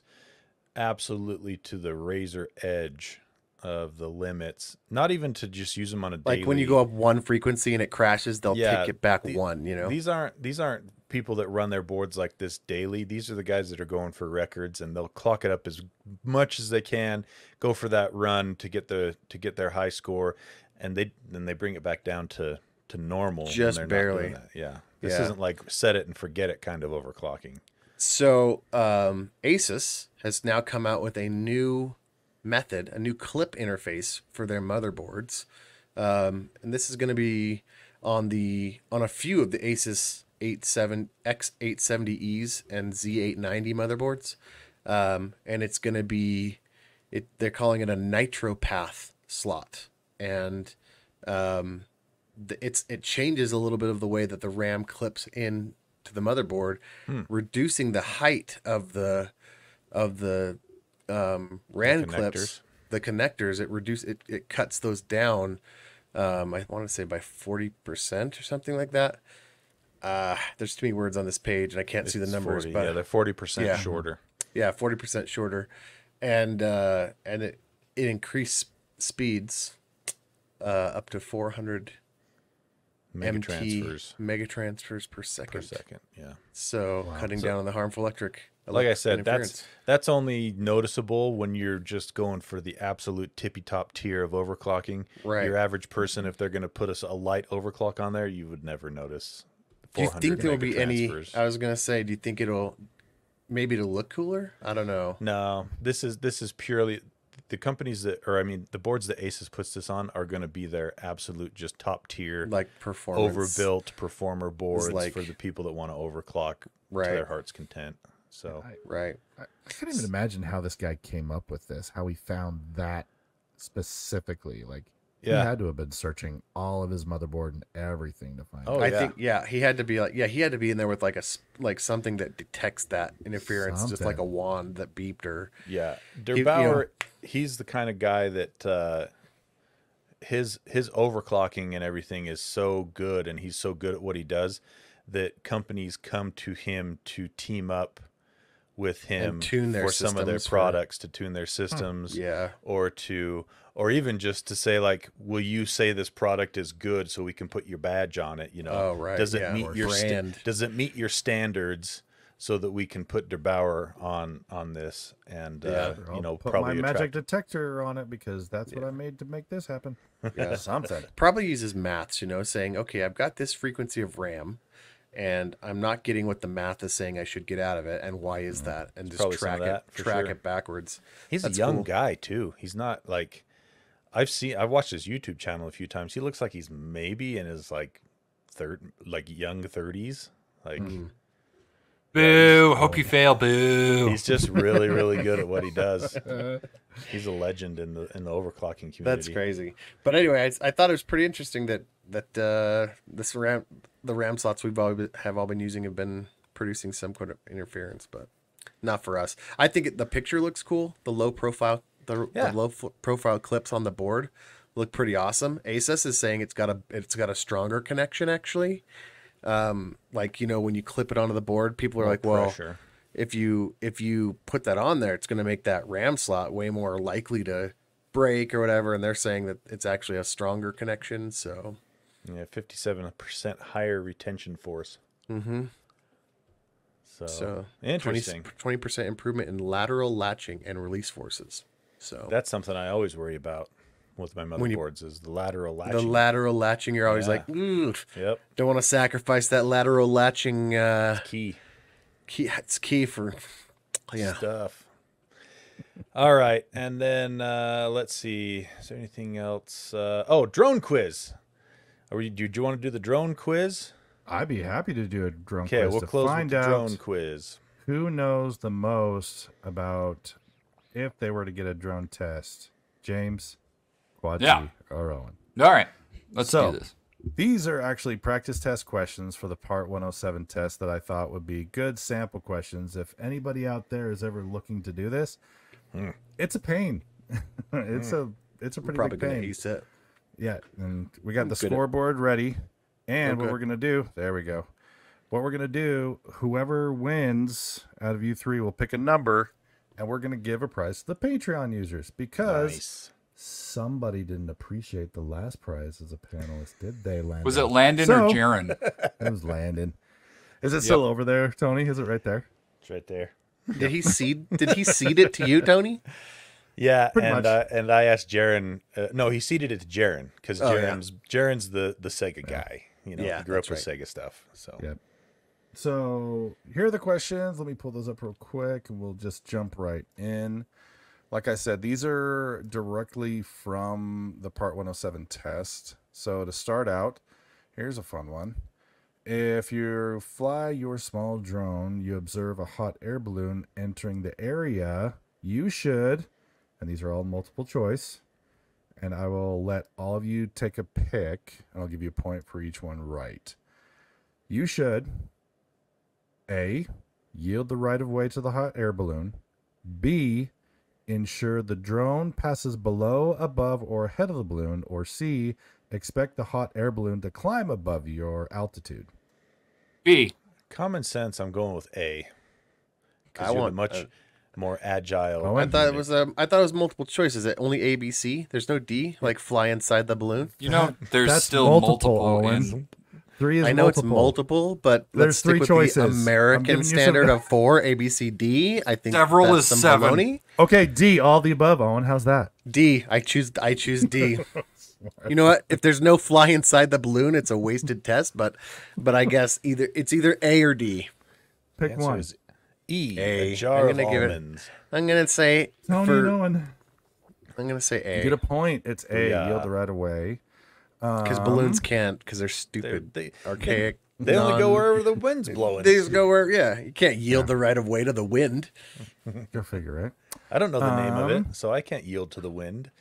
absolutely to the razor edge of the limits, not even to just use them on a daily. Like when you go up one frequency and it crashes, they'll yeah, take it back the, one, you know, these aren't, these aren't, people that run their boards like this daily. These are the guys that are going for records, and they'll clock it up as much as they can, go for that run to get the to get their high score, and they then they bring it back down to to normal, just barely. Yeah, this yeah. isn't like set it and forget it kind of overclocking. So um Asus has now come out with a new method, a new clip interface for their motherboards, um and this is going to be on the on a few of the Asus X eight seventy Es and Z eight ninety motherboards, um, and it's going to be, it, they're calling it a Nitro Path slot, and um, the, it's it changes a little bit of the way that the RAM clips in to the motherboard, hmm. reducing the height of the of the um, RAM the clips, the connectors. It reduce it it cuts those down. Um, I want to say by forty percent or something like that. Uh, there's too many words on this page, and I can't it's see the numbers. forty, but yeah, they're forty percent yeah. shorter. Yeah, forty percent shorter, and uh, and it it increased speeds uh, up to four hundred mega MT, transfers mega transfers per second. Per second, yeah. So wow. cutting so, down on the harmful electric. Like I said, that's that's only noticeable when you're just going for the absolute tippy top tier of overclocking. Right. Your average person, if they're going to put us a light overclock on there, you would never notice. Do you think there will be any, I was going to say, do you think it'll, maybe it'll look cooler? I don't know. No, this is, this is purely the companies that, or I mean, the boards that Asus puts this on are going to be their absolute just top tier, like performance, overbuilt performer boards, like, for the people that want to overclock right. to their heart's content. So, I, right. I, I can't even imagine how this guy came up with this, how he found that specifically, like. Yeah. He had to have been searching all of his motherboard and everything to find. Oh, it. I yeah. think yeah, he had to be like yeah, he had to be in there with like a like something that detects that interference, something. Just like a wand that beeped or yeah. Der he, Bauer, you know, he's the kind of guy that uh, his his overclocking and everything is so good, and he's so good at what he does that companies come to him to team up with him tune their for some of their products for... to tune their systems, huh. yeah, or to. Or even just to say, like, will you say this product is good so we can put your badge on it? You know, oh, right. does it yeah, meet your brand. Does it meet your standards? so that we can put Derbauer on on this, and yeah, uh, you know, put probably my magic detector on it, because that's yeah. what I made to make this happen. Yeah, something probably uses maths, you know, saying, okay, I've got this frequency of RAM, and I'm not getting what the math is saying I should get out of it, and why is mm-hmm. that? And it's just track it, track sure. it backwards. He's that's a young cool. guy too. He's not like I've seen. I've watched his YouTube channel a few times. He looks like he's maybe in his like third, like young thirties, like. Mm. Boo! Hope you fail, boo! He's just really, really good at what he does. He's a legend in the in the overclocking community. That's crazy. But anyway, I, I thought it was pretty interesting that that uh, this RAM, the RAM slots we've all been, have all been using have been producing some kind of interference, but not for us. I think it, the picture looks cool. The low profile, the, yeah. the low profile clips on the board look pretty awesome. A S U S is saying it's got a it's got a stronger connection actually. Um, like, you know, when you clip it onto the board, people are no like, well, pressure. if you, if you put that on there, it's going to make that RAM slot way more likely to break or whatever. And they're saying that it's actually a stronger connection. So yeah, fifty-seven percent higher retention force. Mm-hmm. So, so interesting. twenty percent improvement in lateral latching and release forces. So that's something I always worry about with my motherboards, is the lateral latching. The lateral latching, you're always yeah. like, mm, yep. don't want to sacrifice that lateral latching. Uh, it's key. key. It's key for yeah. stuff. All right. And then uh, let's see. Is there anything else? Uh, oh, drone quiz. Are we, do, do you want to do the drone quiz? I'd be happy to do a drone quiz. Okay, we'll close with the drone quiz. Who knows the most about if they were to get a drone test? James? Quad yeah. or Owen. All right. Let's so, do this. These are actually practice test questions for the Part one oh seven test that I thought would be good sample questions. If anybody out there is ever looking to do this, mm. it's a pain. it's mm. a it's a pretty we're big pain. Ace it. Yeah, and we got I'm the scoreboard at... ready. And I'm what good. we're gonna do, there we go. What we're gonna do, whoever wins out of you three will pick a number, and we're gonna give a prize to the Patreon users, because nice. Somebody didn't appreciate the last prize as a panelist, did they, Landon? Was it Landon so, or Jaren? It was Landon. Is it yep. still over there, Tony? Is it right there? It's right there. Did he seed? Did he seed it to you, Tony? Yeah, Pretty and uh, and I asked Jaren. Uh, no, he seeded it to Jaren, because oh, Jaren's yeah. Jaren's the the Sega guy. You know, yeah, he grew up with right. Sega stuff. So. Yep. So here are the questions. Let me pull those up real quick, and we'll just jump right in. Like I said, these are directly from the Part one oh seven test. So to start out, here's a fun one. If you fly your small drone, you observe a hot air balloon entering the area, you should, and these are all multiple choice, and I will let all of you take a pick, and I'll give you a point for each one right. You should, A, yield the right of way to the hot air balloon, B, ensure the drone passes below, above, or ahead of the balloon, or C, expect the hot air balloon to climb above your altitude. B. Common sense, I'm going with A. I want much uh, more agile. Oh, I thought it was um, I thought it was multiple choice. Is it only A, B, C? There's no D, like fly inside the balloon. You know, there's That's still multiple. multiple in... Three is I know multiple. It's multiple, but there's let's three stick with choices. The American standard some... of four, A, B, C, D. I think several is seven. Baloney. Okay, D, all the above. Owen, how's that? D, I choose. I choose D. You know what? If there's no fly inside the balloon, it's a wasted test. But, but I guess either it's either A or D. Pick one. Is E. A. A jar I'm gonna of give almonds. It. I'm gonna say. Tony for, Owen. I'm gonna say A. You get a point. It's A. Yeah. Yield the right away. Because um, balloons can't, because they're stupid, they're, they, archaic. They, they non, only go wherever the wind's blowing. They just go where, yeah. You can't yield yeah. the right of way to the wind. Go figure, right? I don't know the um, name of it, so I can't yield to the wind,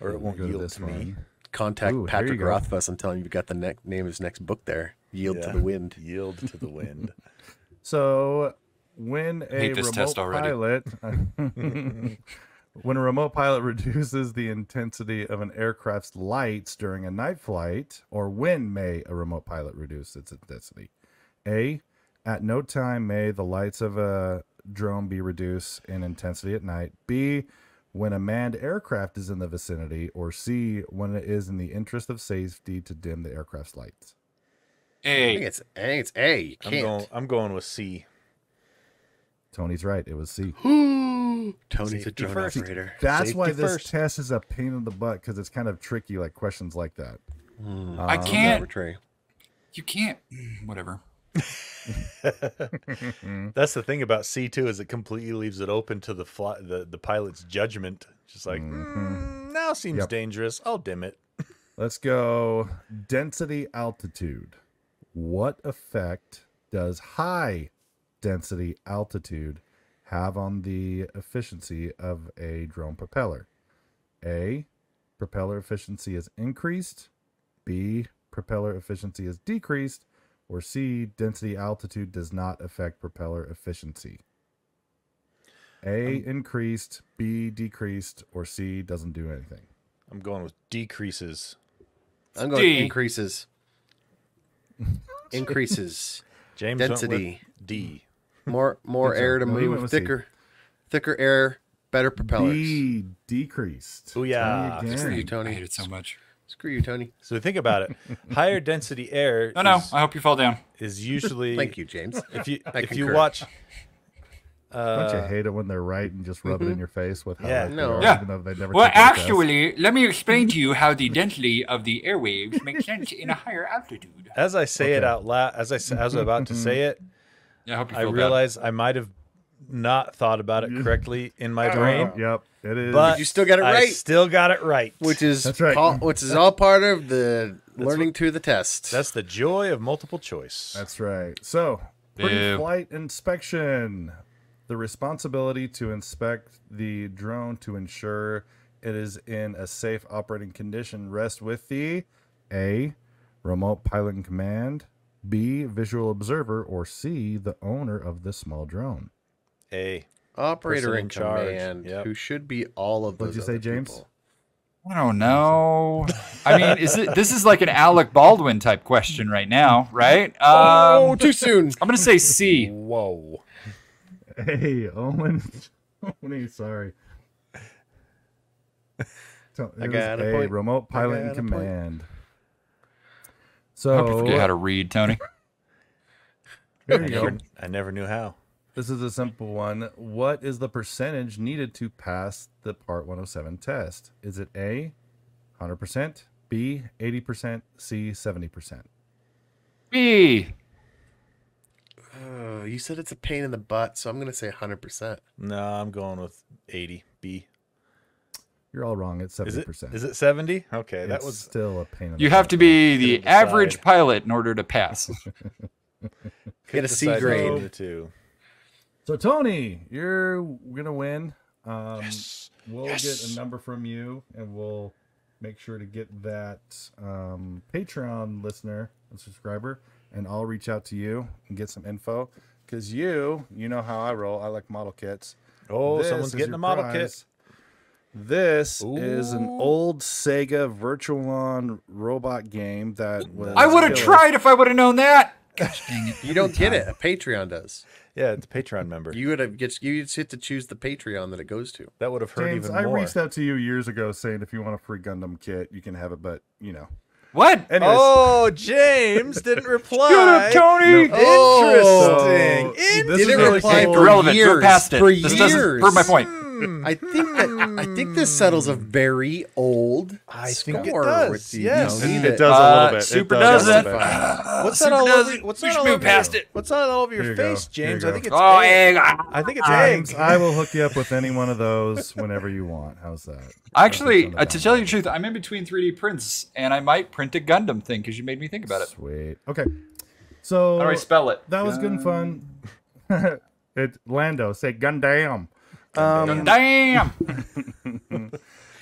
or it won't yield to, to me. Contact Ooh, Patrick Rothfuss. I'm telling you, you've got the ne name of his next book there. Yield yeah. to the wind. Yield to the wind. So when a remote pilot... When a remote pilot reduces the intensity of an aircraft's lights during a night flight, or when may a remote pilot reduce its intensity? A, at no time may the lights of a drone be reduced in intensity at night. B, when a manned aircraft is in the vicinity. Or C, when it is in the interest of safety to dim the aircraft's lights. A. I think it's A. It's A. You can't. I'm going, I'm going with C. Tony's right. It was C. Tony's a drone operator. That's why this test is a pain in the butt, because it's kind of tricky, like questions like that. Mm. Um, I can't. You can't. Whatever. That's the thing about C two, is it completely leaves it open to the fly, the, the pilot's judgment. Just like, mm-hmm. mm, now seems yep. dangerous. I'll dim it. Let's go. Density altitude. What effect does high density altitude have on the efficiency of a drone propeller? A, propeller efficiency is increased. B, propeller efficiency is decreased. Or C, density altitude does not affect propeller efficiency. A, I'm, increased. B, decreased. Or C, doesn't do anything. I'm going with decreases. I'm going D. with increases. Increases. James density. D. More more air to move. Thicker, thicker air. Better propellers. D, decreased. Oh yeah. Screw you, Tony. I hate it so much. Screw you, Tony. So think about it. Higher density air. No, no. Is, I hope you fall down. Is usually. Thank you, James. If you I if concur. you watch. Uh, Don't you hate it when they're right and just rub mm-hmm. it in your face with how yeah, no. are, yeah. even though they never well, actually, let me explain to you how the density of the airwaves makes sense in a higher altitude. As I say okay. it out loud, as I as I was about to say it, yeah, I, hope you I realize bad. I might have not thought about it correctly in my brain. Know. Yep, it is. But, but you still got it right. I still got it right, which is that's right. all, which is all part of the that's learning what, to the test. That's the joy of multiple choice. That's right. So, pre-flight inspection. The responsibility to inspect the drone to ensure it is in a safe operating condition rests with the A, remote pilot in command, B, visual observer, or C, the owner of the small drone. A, operator in, in command, yep. who should be all of those. What did you say, James? People. I don't know. I mean, is it, this is like an Alec Baldwin type question right now, right? Um, oh, too soon. I'm going to say C. Whoa. Hey, Owen. Owen, sorry. So I got a, a remote pilot in command. Point. So I hope you forget how to read, Tony. There you go. I never knew how. This is a simple one. What is the percentage needed to pass the Part one oh seven test? Is it A, one hundred percent, B, eighty percent, C, seventy percent? B. Oh, you said it's a pain in the butt, so I'm going to say one hundred percent. No, I'm going with eighty, B. You're all wrong. It's seventy percent. Is it, is it seventy? Okay, it's that was still a pain in the butt. You have to be the average pilot in order to pass. Get a C grade. So, Tony, you're going to win. Um, yes. We'll yes. get a number from you, and we'll make sure to get that um, Patreon listener and subscriber. And I'll reach out to you and get some info, because you, you know how I roll. I like model kits. Oh, this someone's getting a model prize. kit. This Ooh. is an old Sega Virtualon robot game that was. I would have tried if I would have known that. Gosh, dang it. You don't get it. A Patreon does. Yeah, it's a Patreon member. You would have get you just hit to choose the Patreon that it goes to. That would have hurt James, even I more. I reached out to you years ago saying if you want a free Gundam kit, you can have it, but you know. What? Anyways. Oh, James didn't reply. Shut up, Tony. No. Oh, interesting. So this didn't really reply for relevant. years. Go past it. For this years. Prove my point. Mm. I think that I think this settles a very old. I score think it does. Yes, it. it does a little bit. Uh, super it does doesn't. Uh, what's that all over? What's that all over past it? What's that all over your face, go. James? You I think it's oh, egg. egg. I think it's James. I will hook you up with any one of those whenever you want. How's that? Actually, uh, to tell you the truth, I'm in between three D prints, and I might print a Gundam thing because you made me think about it. Sweet. Okay. So how do I spell it? That was good and fun. It's Lando. Say Gundam. Um, Damn.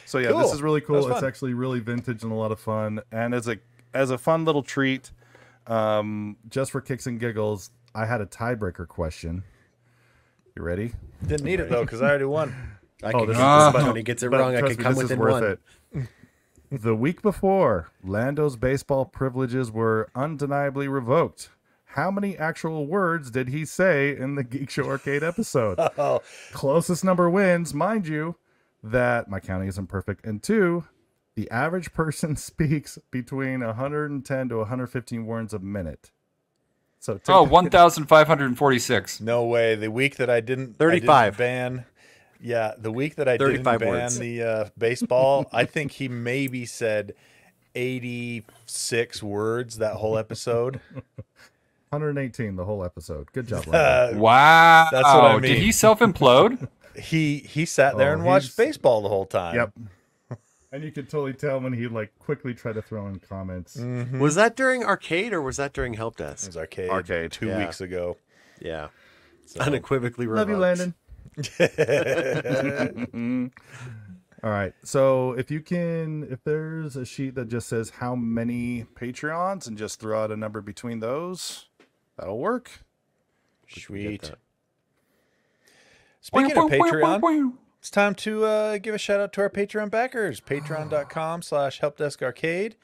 So yeah, cool. This is really cool. It's actually really vintage and a lot of fun. And as a as a fun little treat, um, just for kicks and giggles, I had a tiebreaker question. You ready? Didn't need it though, because I already won. I oh, can this get this, but he gets it wrong. I can come within one. It. The week before, Lando's baseball privileges were undeniably revoked. How many actual words did he say in the Geek Show Arcade episode? Oh. Closest number wins, mind you, that my counting isn't perfect. And two, the average person speaks between one hundred ten to one hundred fifteen words a minute. So take oh, one thousand five hundred forty-six. No way. The week that I didn't, thirty-five. I didn't ban. Yeah, the week that I didn't ban words. the uh, baseball, I think he maybe said eighty-six words that whole episode. one hundred eighteen the whole episode. Good job, Lando. Uh, wow. That's what I mean. Did he self-implode? he he sat there oh, and watched he's... baseball the whole time. Yep. And you could totally tell when he like quickly tried to throw in comments. Mm-hmm. Was that during Arcade or was that during Help Desk? It was Arcade. Arcade. Two yeah. weeks ago. Yeah. So. Unequivocally remote. Love you, Landon. All right. So if you can, if there's a sheet that just says how many Patreons and just throw out a number between those, that'll work. Sweet. Speaking of Patreon, it's time to uh, give a shout out to our Patreon backers, patreon.com slash helpdeskarcade.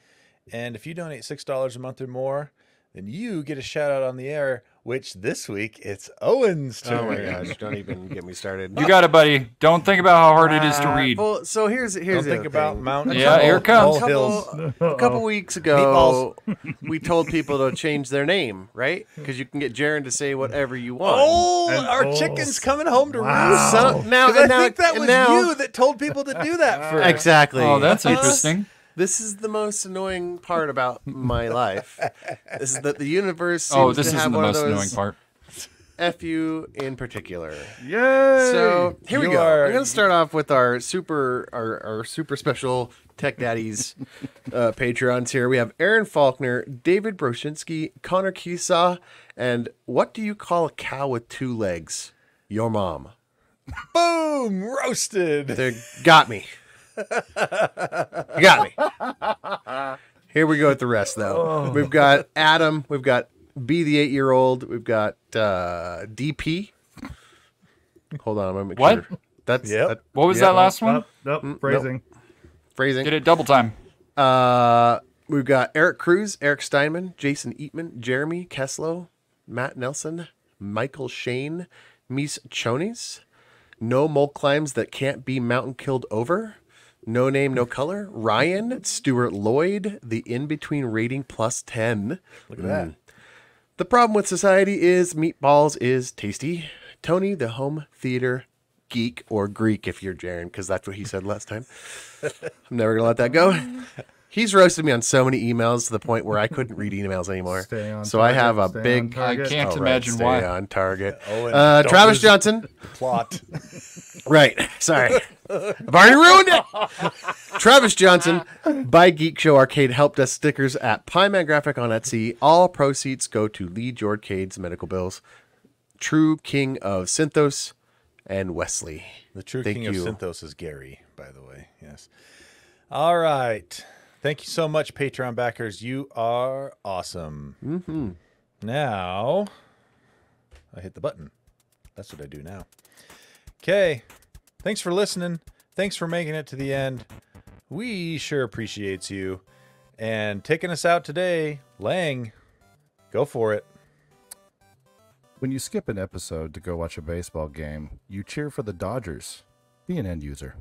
And if you donate six dollars a month or more, then you get a shout out on the air, which this week it's Owen's turn. Oh my gosh, don't even get me started. You got it, buddy. Don't think about how hard uh, it is to read. Well, so here's, here's don't think thing. about mountains. Yeah, here it comes. A couple, a couple weeks ago, we told people to change their name, right? Because you can get Jaren to say whatever you want. Oh, and our oh, chicken's coming home to wow. roost. So, now, and I now, think that was now, you that told people to do that first. Exactly. Oh, that's interesting. This is the most annoying part about my life. Is that the universe seems oh, this to have one of those. Oh, this is the most annoying part. F you in particular. Yay! So here you we go. Are... We're gonna start off with our super, our, our super special Tech Daddies uh, Patreons. Here we have Aaron Faulkner, David Broshinsky, Connor Kisa, and what do you call a cow with two legs? Your mom. Boom! Roasted. They got me. You got me. Here we go with the rest, though. Oh. We've got Adam. We've got B, the eight-year-old. We've got uh, D P. Hold on, I'm gonna make what? sure. That's yep. that, what was yep. that last one? Nope, nope. phrasing. Nope. Phrasing. Did it double time. Uh, we've got Eric Cruz, Eric Steinman, Jason Eatman, Jeremy Keslow, Matt Nelson, Michael Shane, Mies Chonies, No Mole Climbs That Can't Be Mountain Killed Over. No Name, No Color. Ryan, Stuart Lloyd, the in-between rating plus ten. Look at mm. that. The problem with society is meatballs is tasty. Tony, the home theater geek, or Greek if you're Jaren, because that's what he said last time. I'm never going to let that go. He's roasted me on so many emails to the point where I couldn't read emails anymore. Stay on so target, I have a big... I can't oh, imagine right, stay why. Stay on target. Oh, uh, Travis Johnson. Plot. Right. Sorry. I've already ruined it. Travis Johnson, buy Geek Show Arcade Help Desk stickers at Pie Man Graphic on Etsy. All proceeds go to Lee George Cade's medical bills. True King of Synthos and Wesley. The True Thank King you. of Synthos is Gary, by the way. Yes. All right. Thank you so much, Patreon backers. You are awesome. Mm-hmm. Now, I hit the button. That's what I do now. Okay. Thanks for listening. Thanks for making it to the end. We sure appreciate you. And taking us out today, Lang, go for it. When you skip an episode to go watch a baseball game, you cheer for the Dodgers. Be an end user.